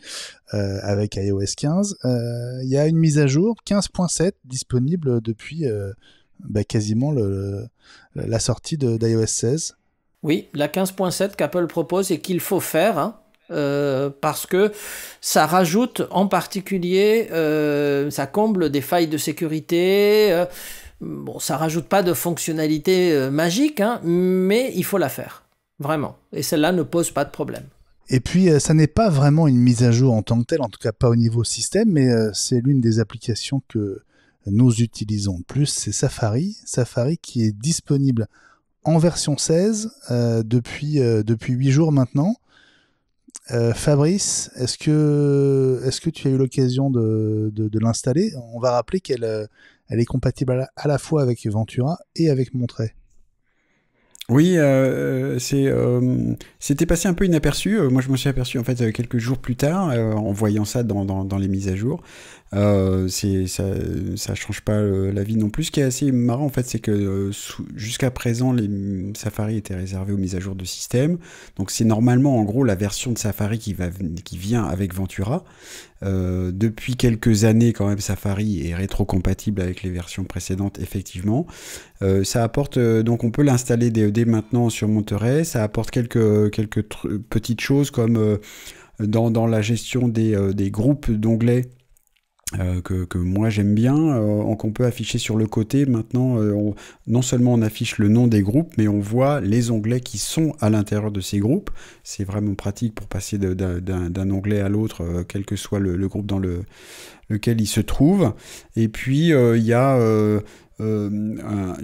euh, avec iOS quinze. Il euh, y a une mise à jour quinze point sept disponible depuis euh, bah, quasiment le, le, la sortie de, d'iOS seize. Oui, la quinze point sept qu'Apple propose et qu'il faut faire, hein, euh, parce que ça rajoute en particulier, euh, ça comble des failles de sécurité. Euh, bon, ça rajoute pas de fonctionnalité euh, magique, hein, mais il faut la faire. Vraiment. Et celle-là ne pose pas de problème. Et puis, euh, ça n'est pas vraiment une mise à jour en tant que telle, en tout cas pas au niveau système, mais euh, c'est l'une des applications que nous utilisons le plus, c'est Safari. Safari qui est disponible en version seize euh, depuis, euh, depuis huit jours maintenant. Euh, Fabrice, est-ce que, est-ce que tu as eu l'occasion de, de, de l'installer ? On va rappeler qu'elle euh, elle est compatible à la, à la fois avec Ventura et avec Monterey. Oui, euh, c'est, euh, c'était passé un peu inaperçu. Moi, je m'en suis aperçu en fait quelques jours plus tard euh, en voyant ça dans, dans, dans les mises à jour. Euh, c'est, ça ne change pas la vie non plus. Ce qui est assez marrant en fait, c'est que euh, sous, jusqu'à présent, les Safari étaient réservés aux mises à jour de système. Donc, c'est normalement en gros la version de Safari qui, va, qui vient avec Ventura. Euh, depuis quelques années, quand même, Safari est rétro-compatible avec les versions précédentes, effectivement. Euh, ça apporte, euh, donc on peut l'installer dès, dès maintenant sur Monterey. Ça apporte quelques, quelques tr- petites choses comme euh, dans, dans la gestion des, euh, des groupes d'onglets. Euh, que, que moi j'aime bien, euh, qu'on peut afficher sur le côté. Maintenant, euh, on, non seulement on affiche le nom des groupes, mais on voit les onglets qui sont à l'intérieur de ces groupes. C'est vraiment pratique pour passer de, de, d'un, d'un onglet à l'autre, euh, quel que soit le, le groupe dans le, lequel il se trouve. Et puis, il euh, y a... Euh, Euh,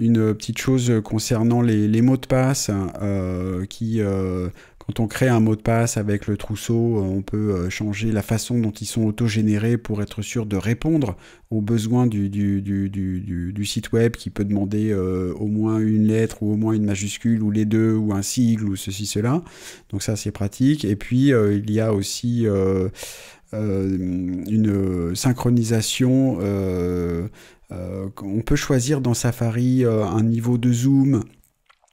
une petite chose concernant les, les mots de passe euh, qui, euh, quand on crée un mot de passe avec le trousseau, on peut changer la façon dont ils sont auto-générés pour être sûr de répondre aux besoins du, du, du, du, du, du site web qui peut demander euh, au moins une lettre ou au moins une majuscule ou les deux ou un sigle ou ceci, cela. Donc ça, c'est pratique. Et puis, euh, il y a aussi euh, euh, une synchronisation euh, Euh, on peut choisir dans Safari euh, un niveau de zoom,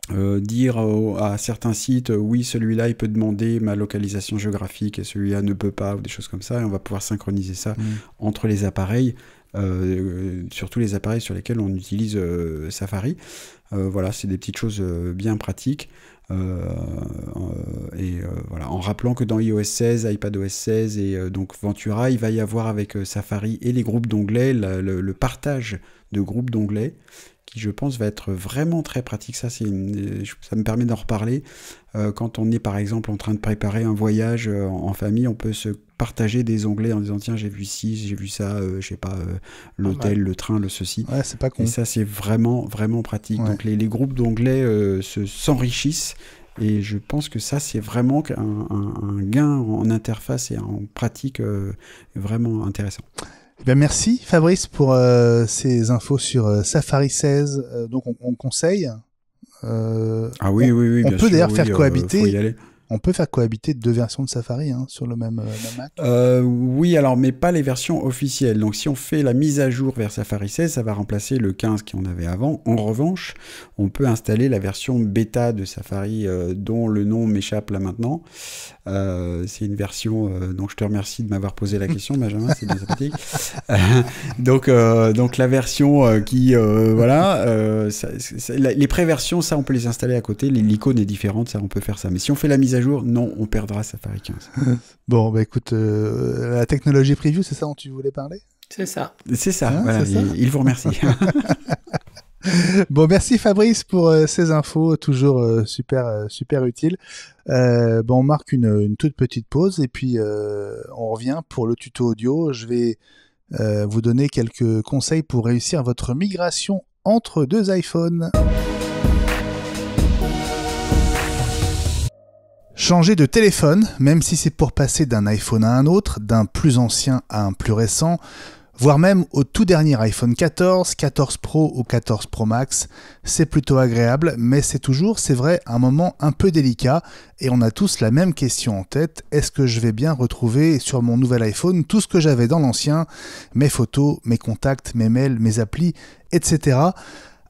euh, dire euh, à certains sites, euh, oui, celui-là, il peut demander ma localisation géographique et celui-là ne peut pas, ou des choses comme ça, et on va pouvoir synchroniser ça mmh. entre les appareils, euh, euh, surtout les appareils sur lesquels on utilise euh, Safari. Euh, voilà, c'est des petites choses euh, bien pratiques. Euh, euh, et euh, voilà, en rappelant que dans i O S seize, iPadOS seize et euh, donc Ventura, il va y avoir avec euh, Safari et les groupes d'onglets la, le, le partage de groupes d'onglets qui, je pense, va être vraiment très pratique. Ça, c'est une, ça me permet d'en reparler. Euh, quand on est par exemple en train de préparer un voyage euh, en famille, on peut se partager des onglets en disant tiens, j'ai vu ci, j'ai vu ça, euh, je sais pas, euh, l'hôtel, ouais. le train, le ceci. Ouais, c'est pas con. Et ça, c'est vraiment, vraiment pratique. Ouais. Donc les, les groupes d'onglets euh, se, s'enrichissent. Et je pense que ça, c'est vraiment un, un, un gain en interface et en pratique euh, vraiment intéressant. Eh bien, merci Fabrice pour euh, ces infos sur euh, Safari seize. Euh, donc on, on conseille. Euh, ah oui, on, oui, oui. Bien on peut sûr, d'ailleurs oui, faire cohabiter. Euh, faut y aller. On peut faire cohabiter deux versions de Safari hein, sur le même, euh, même Mac. Euh, oui, alors mais pas les versions officielles. Donc si on fait la mise à jour vers Safari seize, ça va remplacer le quinze qu'on avait avant. En revanche, on peut installer la version bêta de Safari euh, dont le nom m'échappe là maintenant. Euh, c'est une version. Euh, donc je te remercie de m'avoir posé la question, Benjamin, c'est bien sympathique. donc euh, donc la version euh, qui euh, voilà, euh, ça, ça, la, les préversions, ça on peut les installer à côté. L'icône est différente, ça on peut faire ça. Mais si on fait la mise à à jour, non, on perdra Safari quinze. Bon, bah écoute, euh, la technologie preview, c'est ça dont tu voulais parler ? C'est ça. C'est ça, hein, voilà, c'est ça. Il, il vous remercie. Bon, merci Fabrice pour euh, ces infos, toujours euh, super, euh, super utiles. Euh, bon, on marque une, une toute petite pause et puis euh, on revient pour le tuto audio. Je vais euh, vous donner quelques conseils pour réussir votre migration entre deux iPhones. Changer de téléphone, même si c'est pour passer d'un iPhone à un autre, d'un plus ancien à un plus récent, voire même au tout dernier iPhone quatorze, quatorze Pro ou quatorze Pro Max, c'est plutôt agréable, mais c'est toujours, c'est vrai, un moment un peu délicat, et on a tous la même question en tête, est-ce que je vais bien retrouver sur mon nouvel iPhone tout ce que j'avais dans l'ancien, mes photos, mes contacts, mes mails, mes applis, et cetera.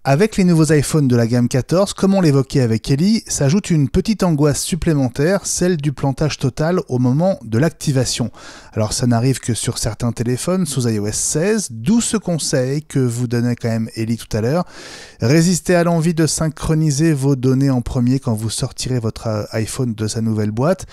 Avec les nouveaux iPhones de la gamme quatorze, comme on l'évoquait avec Ellie, s'ajoute une petite angoisse supplémentaire, celle du plantage total au moment de l'activation. Alors ça n'arrive que sur certains téléphones sous i O S seize, d'où ce conseil que vous donnait quand même Ellie tout à l'heure. Résistez à l'envie de synchroniser vos données en premier quand vous sortirez votre iPhone de sa nouvelle boîte.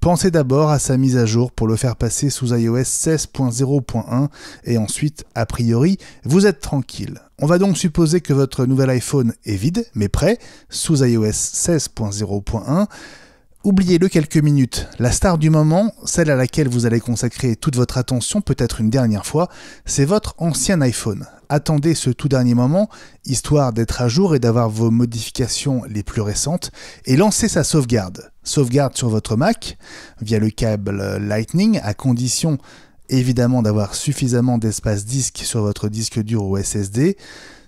Pensez d'abord à sa mise à jour pour le faire passer sous i O S seize point zéro point un et ensuite, a priori, vous êtes tranquille. On va donc supposer que votre nouvel iPhone est vide, mais prêt, sous i O S seize point zéro point un. Oubliez-le quelques minutes, la star du moment, celle à laquelle vous allez consacrer toute votre attention peut-être une dernière fois, c'est votre ancien iPhone. Attendez ce tout dernier moment, histoire d'être à jour et d'avoir vos modifications les plus récentes, et lancez sa sauvegarde. Sauvegarde sur votre Mac, via le câble Lightning, à condition évidemment d'avoir suffisamment d'espace disque sur votre disque dur ou S S D.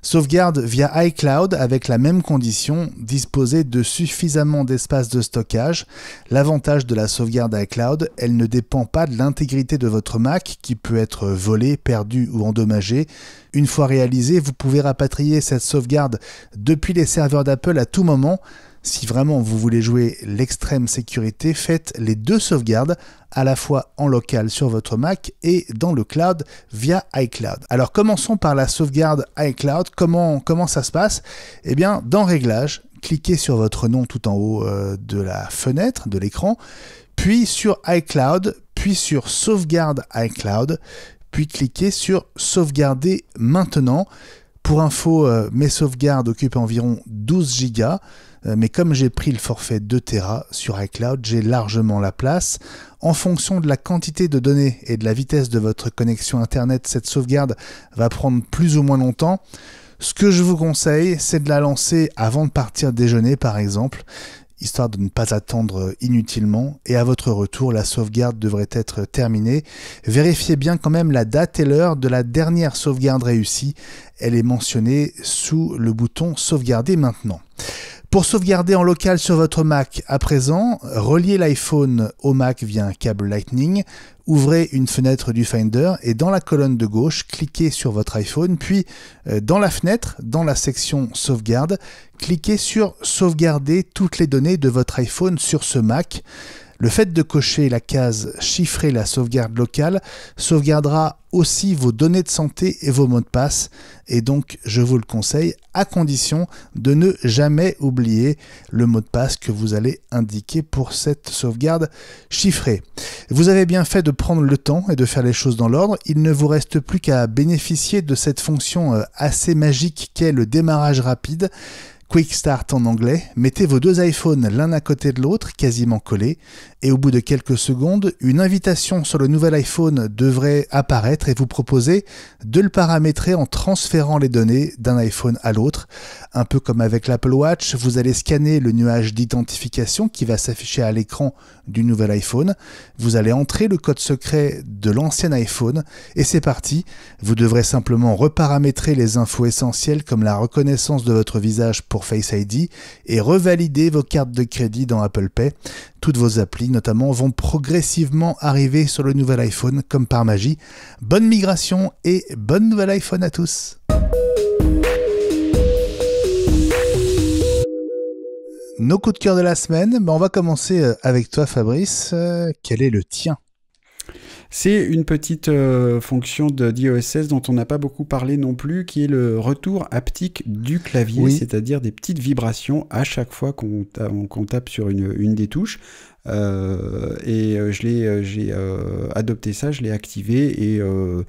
Sauvegarde via iCloud avec la même condition, disposer de suffisamment d'espace de stockage. L'avantage de la sauvegarde iCloud, elle ne dépend pas de l'intégrité de votre Mac qui peut être volée, perdue ou endommagée. Une fois réalisée, vous pouvez rapatrier cette sauvegarde depuis les serveurs d'Apple à tout moment. Si vraiment vous voulez jouer l'extrême sécurité, faites les deux sauvegardes, à la fois en local sur votre Mac et dans le cloud via iCloud. Alors commençons par la sauvegarde iCloud. Comment, comment ça se passe? Eh bien, dans Réglages, cliquez sur votre nom tout en haut euh, de la fenêtre, de l'écran, puis sur iCloud, puis sur Sauvegarde iCloud, puis cliquez sur Sauvegarder maintenant. Pour info, euh, mes sauvegardes occupent environ douze gigas. Mais comme j'ai pris le forfait deux téra sur iCloud, j'ai largement la place. En fonction de la quantité de données et de la vitesse de votre connexion Internet, cette sauvegarde va prendre plus ou moins longtemps. Ce que je vous conseille, c'est de la lancer avant de partir déjeuner, par exemple, histoire de ne pas attendre inutilement. Et à votre retour, la sauvegarde devrait être terminée. Vérifiez bien quand même la date et l'heure de la dernière sauvegarde réussie. Elle est mentionnée sous le bouton « Sauvegarder maintenant ». Pour sauvegarder en local sur votre Mac à présent, reliez l'iPhone au Mac via un câble Lightning, ouvrez une fenêtre du Finder et dans la colonne de gauche, cliquez sur votre iPhone, puis dans la fenêtre, dans la section Sauvegarde, cliquez sur Sauvegarder toutes les données de votre iPhone sur ce Mac. Le fait de cocher la case « Chiffrer la sauvegarde locale » sauvegardera aussi vos données de santé et vos mots de passe. Et donc, je vous le conseille, à condition de ne jamais oublier le mot de passe que vous allez indiquer pour cette sauvegarde chiffrée. Vous avez bien fait de prendre le temps et de faire les choses dans l'ordre. Il ne vous reste plus qu'à bénéficier de cette fonction assez magique qu'est le démarrage rapide. Quick Start en anglais, mettez vos deux iPhones l'un à côté de l'autre, quasiment collés, et au bout de quelques secondes, une invitation sur le nouvel iPhone devrait apparaître et vous proposer de le paramétrer en transférant les données d'un iPhone à l'autre. Un peu comme avec l'Apple Watch, vous allez scanner le nuage d'identification qui va s'afficher à l'écran du nouvel iPhone, vous allez entrer le code secret de l'ancien iPhone, et c'est parti. Vous devrez simplement reparamétrer les infos essentielles comme la reconnaissance de votre visage pour Face I D et revalider vos cartes de crédit dans Apple Pay. Toutes vos applis notamment vont progressivement arriver sur le nouvel iPhone comme par magie. Bonne migration et bonne nouvelle iPhone à tous! Nos coups de cœur de la semaine, bah on va commencer avec toi Fabrice. Euh, quel est le tien ? C'est une petite euh, fonction de d'iOS seize dont on n'a pas beaucoup parlé non plus, qui est le retour haptique du clavier, oui. C'est-à-dire des petites vibrations à chaque fois qu'on, ta- qu'on tape sur une, une des touches. Euh, et je l'ai, j'ai euh, adopté ça, je l'ai activé et euh,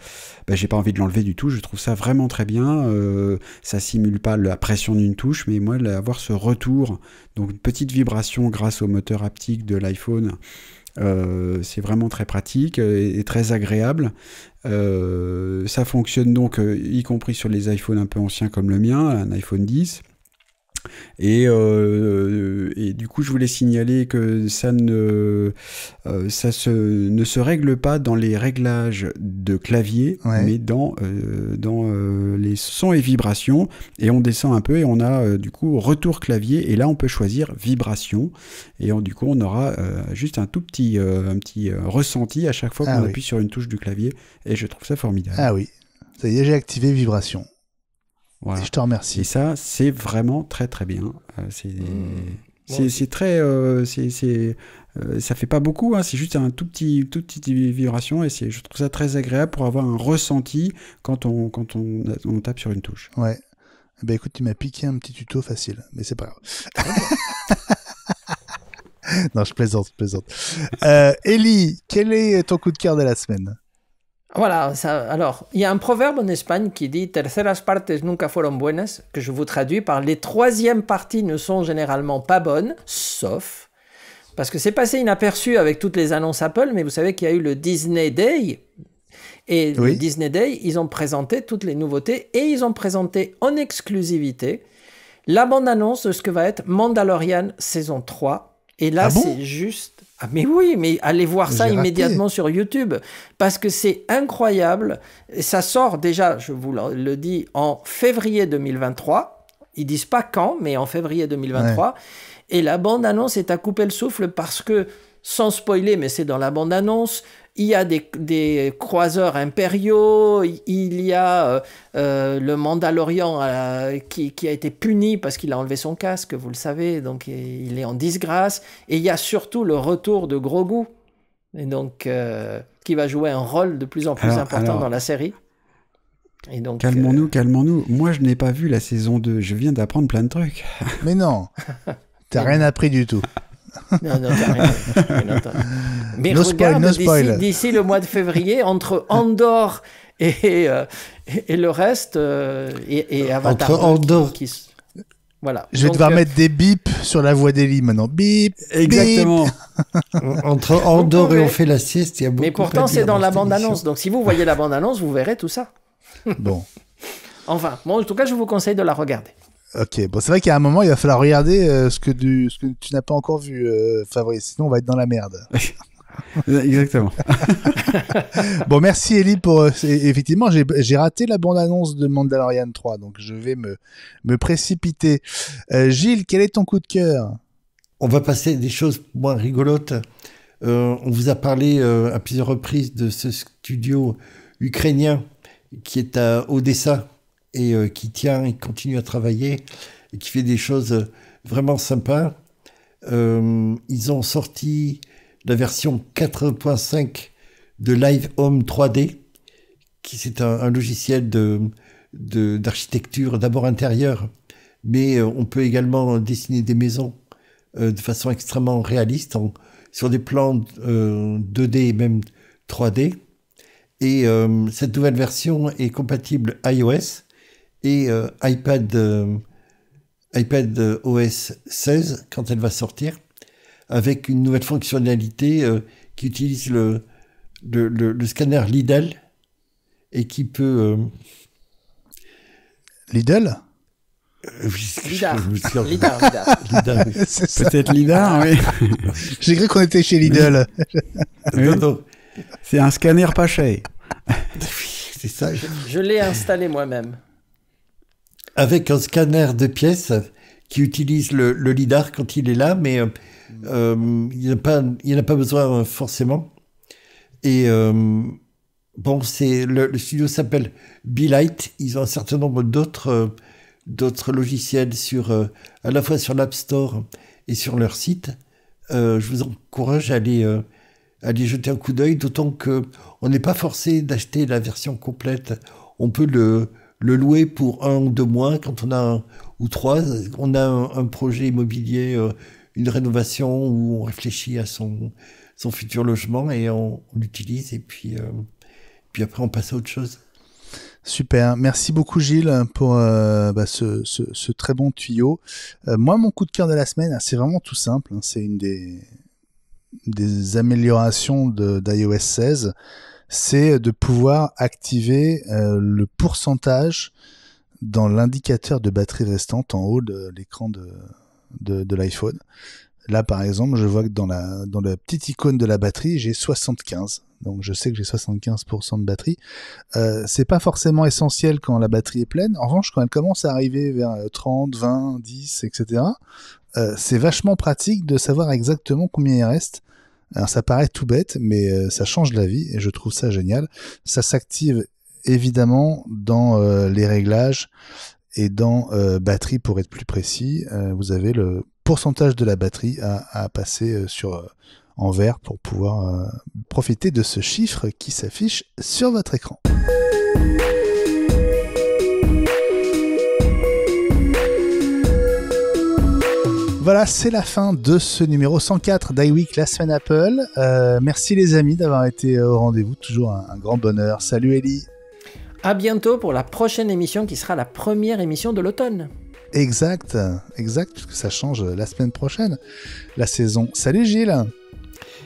bah, j'ai pas envie de l'enlever du tout. Je trouve ça vraiment très bien. Euh, ça simule pas la pression d'une touche, mais moi, avoir ce retour, donc une petite vibration grâce au moteur haptique de l'iPhone. Euh, c'est vraiment très pratique et, et très agréable. Euh, ça fonctionne donc euh, y compris sur les iPhones un peu anciens comme le mien, un iPhone dix. Et, euh, et du coup, je voulais signaler que ça ne, euh, ça se, ne se règle pas dans les réglages de clavier, ouais. mais dans, euh, dans euh, les sons et vibrations. Et on descend un peu et on a euh, du coup retour clavier. Et là, on peut choisir vibration. Et on, du coup, on aura euh, juste un tout petit, euh, un petit euh, ressenti à chaque fois qu'on ah, appuie oui. sur une touche du clavier. Et je trouve ça formidable. Ah oui, ça y est, j'ai activé vibration. Voilà. Et je te remercie. Et ça, c'est vraiment très très bien. C'est, mmh. c'est, c'est très, euh, c'est, c'est, euh, ça fait pas beaucoup. Hein, c'est juste un tout petit, toute petite vibration et c'est, je trouve ça très agréable pour avoir un ressenti quand on, quand on, on tape sur une touche. Ouais. Ben écoute, tu m'as piqué un petit tuto facile, mais c'est pas grave. Non, je plaisante, je plaisante. Euh, Elie, quel est ton coup de cœur de la semaine? Voilà, ça, alors, il y a un proverbe en Espagne qui dit « terceras partes nunca fueron buenas », que je vous traduis par « les troisièmes parties ne sont généralement pas bonnes, sauf parce que c'est passé inaperçu avec toutes les annonces Apple, mais vous savez qu'il y a eu le Disney Day, et oui. le Disney Day, ils ont présenté toutes les nouveautés, et ils ont présenté en exclusivité la bande-annonce de ce que va être Mandalorian saison trois, et là ah bon c'est juste... Ah mais oui, mais allez voir ça immédiatement sur YouTube, parce que c'est incroyable, et ça sort déjà, je vous le dis, en février deux mille vingt-trois, ils disent pas quand, mais en février deux mille vingt-trois, ouais. Et la bande-annonce est à couper le souffle parce que, sans spoiler, mais c'est dans la bande-annonce, il y a des, des croiseurs impériaux, il y a euh, euh, le Mandalorian euh, qui, qui a été puni parce qu'il a enlevé son casque, vous le savez, donc il est en disgrâce. Et il y a surtout le retour de Grogu, et donc, euh, qui va jouer un rôle de plus en plus alors, important alors... dans la série. Et donc, calmons-nous, euh... calmons-nous. Moi, je n'ai pas vu la saison deux, je viens d'apprendre plein de trucs. Mais non. T'as rien appris du tout. Non, non, t'as rien. Mais no regarde, no d'ici, d'ici le mois de février, entre Andor et, euh, et, et le reste, euh, et, et Avatar. Entre Andor. Qui, qui... Voilà. Je vais Donc, devoir euh... mettre des bips sur la voix d'Eli maintenant. Bip. Exactement. Bip. Entre Andor pouvez... et on fait la sieste, il y a beaucoup de... Mais pourtant, c'est dans, dans la bande-annonce. Donc, si vous voyez la bande-annonce, vous verrez tout ça. Bon. Enfin, bon, en tout cas, je vous conseille de la regarder. Ok, bon, c'est vrai qu'à un moment, il va falloir regarder euh, ce, que du, ce que tu n'as pas encore vu, euh, Fabrice, sinon on va être dans la merde. Exactement. Bon, merci Elie pour... Euh, effectivement, j'ai, j'ai raté la bande-annonce de Mandalorian trois, donc je vais me, me précipiter. Euh, Gilles, quel est ton coup de cœur? On va passer des choses moins rigolotes. Euh, on vous a parlé euh, à plusieurs reprises de ce studio ukrainien qui est à Odessa, et euh, qui tient et continue à travailler, et qui fait des choses vraiment sympas. Euh, ils ont sorti la version quatre point cinq de Live Home trois D, qui c'est un, un logiciel de, de, d'architecture, d'abord intérieure, mais on peut également dessiner des maisons euh, de façon extrêmement réaliste, en, sur des plans euh, deux D et même trois D. Et euh, cette nouvelle version est compatible iOS, et euh, iPad, euh, iPad O S seize, quand elle va sortir, avec une nouvelle fonctionnalité euh, qui utilise le, le, le, le scanner Lidar et qui peut... Euh... Lidar euh, Lidar. Lidar, Lidar. Peut-être Lidar, oui. J'ai cru qu'on était chez Lidar. Oui. C'est un scanner pas cher. C'est ça. Je, je l'ai installé moi-même. Avec un scanner de pièces qui utilise le, le lidar quand il est là, mais euh, il n'y en a, a pas besoin forcément. Et euh, bon, c'est, le, le studio s'appelle Be-Light. Ils ont un certain nombre d'autres, euh, d'autres logiciels sur, euh, à la fois sur l'App Store et sur leur site. Euh, je vous encourage à aller, euh, à aller jeter un coup d'œil, d'autant qu'on n'est pas forcé d'acheter la version complète. On peut le... le louer pour un ou deux mois, quand on a un, ou trois, on a un, un projet immobilier, euh, une rénovation où on réfléchit à son, son futur logement et on, on l'utilise et puis, euh, puis après on passe à autre chose. Super, merci beaucoup Gilles pour euh, bah, ce, ce, ce très bon tuyau. Euh, moi mon coup de cœur de la semaine, c'est vraiment tout simple, hein, c'est une des, des améliorations de, d'iOS seize. C'est de pouvoir activer euh, le pourcentage dans l'indicateur de batterie restante en haut de l'écran de, de, de l'iPhone. Là, par exemple, je vois que dans la, dans la petite icône de la batterie, j'ai soixante-quinze. Donc, je sais que j'ai soixante-quinze pour cent de batterie. Euh, c'est pas forcément essentiel quand la batterie est pleine. En revanche, quand elle commence à arriver vers trente, vingt, dix, et cetera, euh, c'est vachement pratique de savoir exactement combien il reste. Alors ça paraît tout bête, mais euh, ça change la vie et je trouve ça génial. Ça s'active évidemment dans euh, les réglages et dans euh, batterie pour être plus précis. Euh, vous avez le pourcentage de la batterie à, à passer euh, sur, euh, en vert pour pouvoir euh, profiter de ce chiffre qui s'affiche sur votre écran. Voilà, c'est la fin de ce numéro cent quatre d'iWeek, la semaine Apple. Euh, merci les amis d'avoir été au rendez-vous, toujours un, un grand bonheur. Salut Elie. À bientôt pour la prochaine émission qui sera la première émission de l'automne. Exact, exact, puisque ça change la semaine prochaine, la saison. Salut Gilles.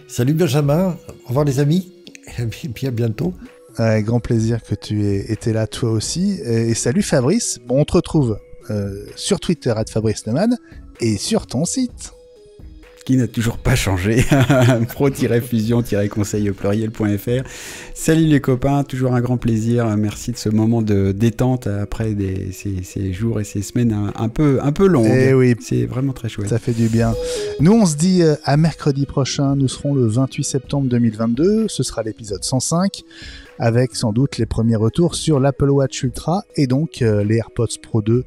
Salut Benjamin, au revoir les amis, et bien bientôt. Avec grand plaisir que tu aies été là toi aussi. Et salut Fabrice, bon, on te retrouve euh, sur Twitter à Fabrice Neumann et sur ton site. Qui n'a toujours pas changé, pro-fusion-conseil au pluriel.fr. Salut les copains, toujours un grand plaisir, merci de ce moment de détente après des, ces, ces jours et ces semaines un, un, peu, un peu longues. Et oui, c'est vraiment très chouette. Ça fait du bien. Nous on se dit à mercredi prochain, nous serons le vingt-huit septembre deux mille vingt-deux, ce sera l'épisode cent cinq, avec sans doute les premiers retours sur l'Apple Watch Ultra et donc euh, les AirPods Pro deux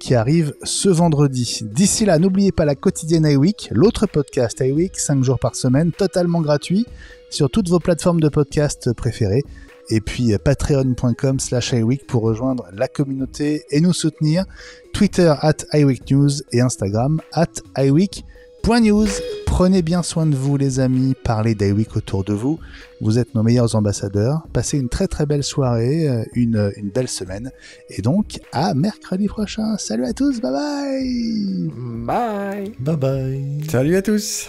qui arrivent ce vendredi. D'ici là, n'oubliez pas la quotidienne iWeek, l'autre podcast iWeek, cinq jours par semaine, totalement gratuit, sur toutes vos plateformes de podcast préférées. Et puis euh, patreon.com slash iWeek pour rejoindre la communauté et nous soutenir. Twitter at iWeek News et Instagram at iWeek. Point news, prenez bien soin de vous les amis, parlez d'iWeek autour de vous, vous êtes nos meilleurs ambassadeurs, passez une très très belle soirée, une, une belle semaine, et donc à mercredi prochain, salut à tous, bye bye. Bye. Bye bye. Salut à tous.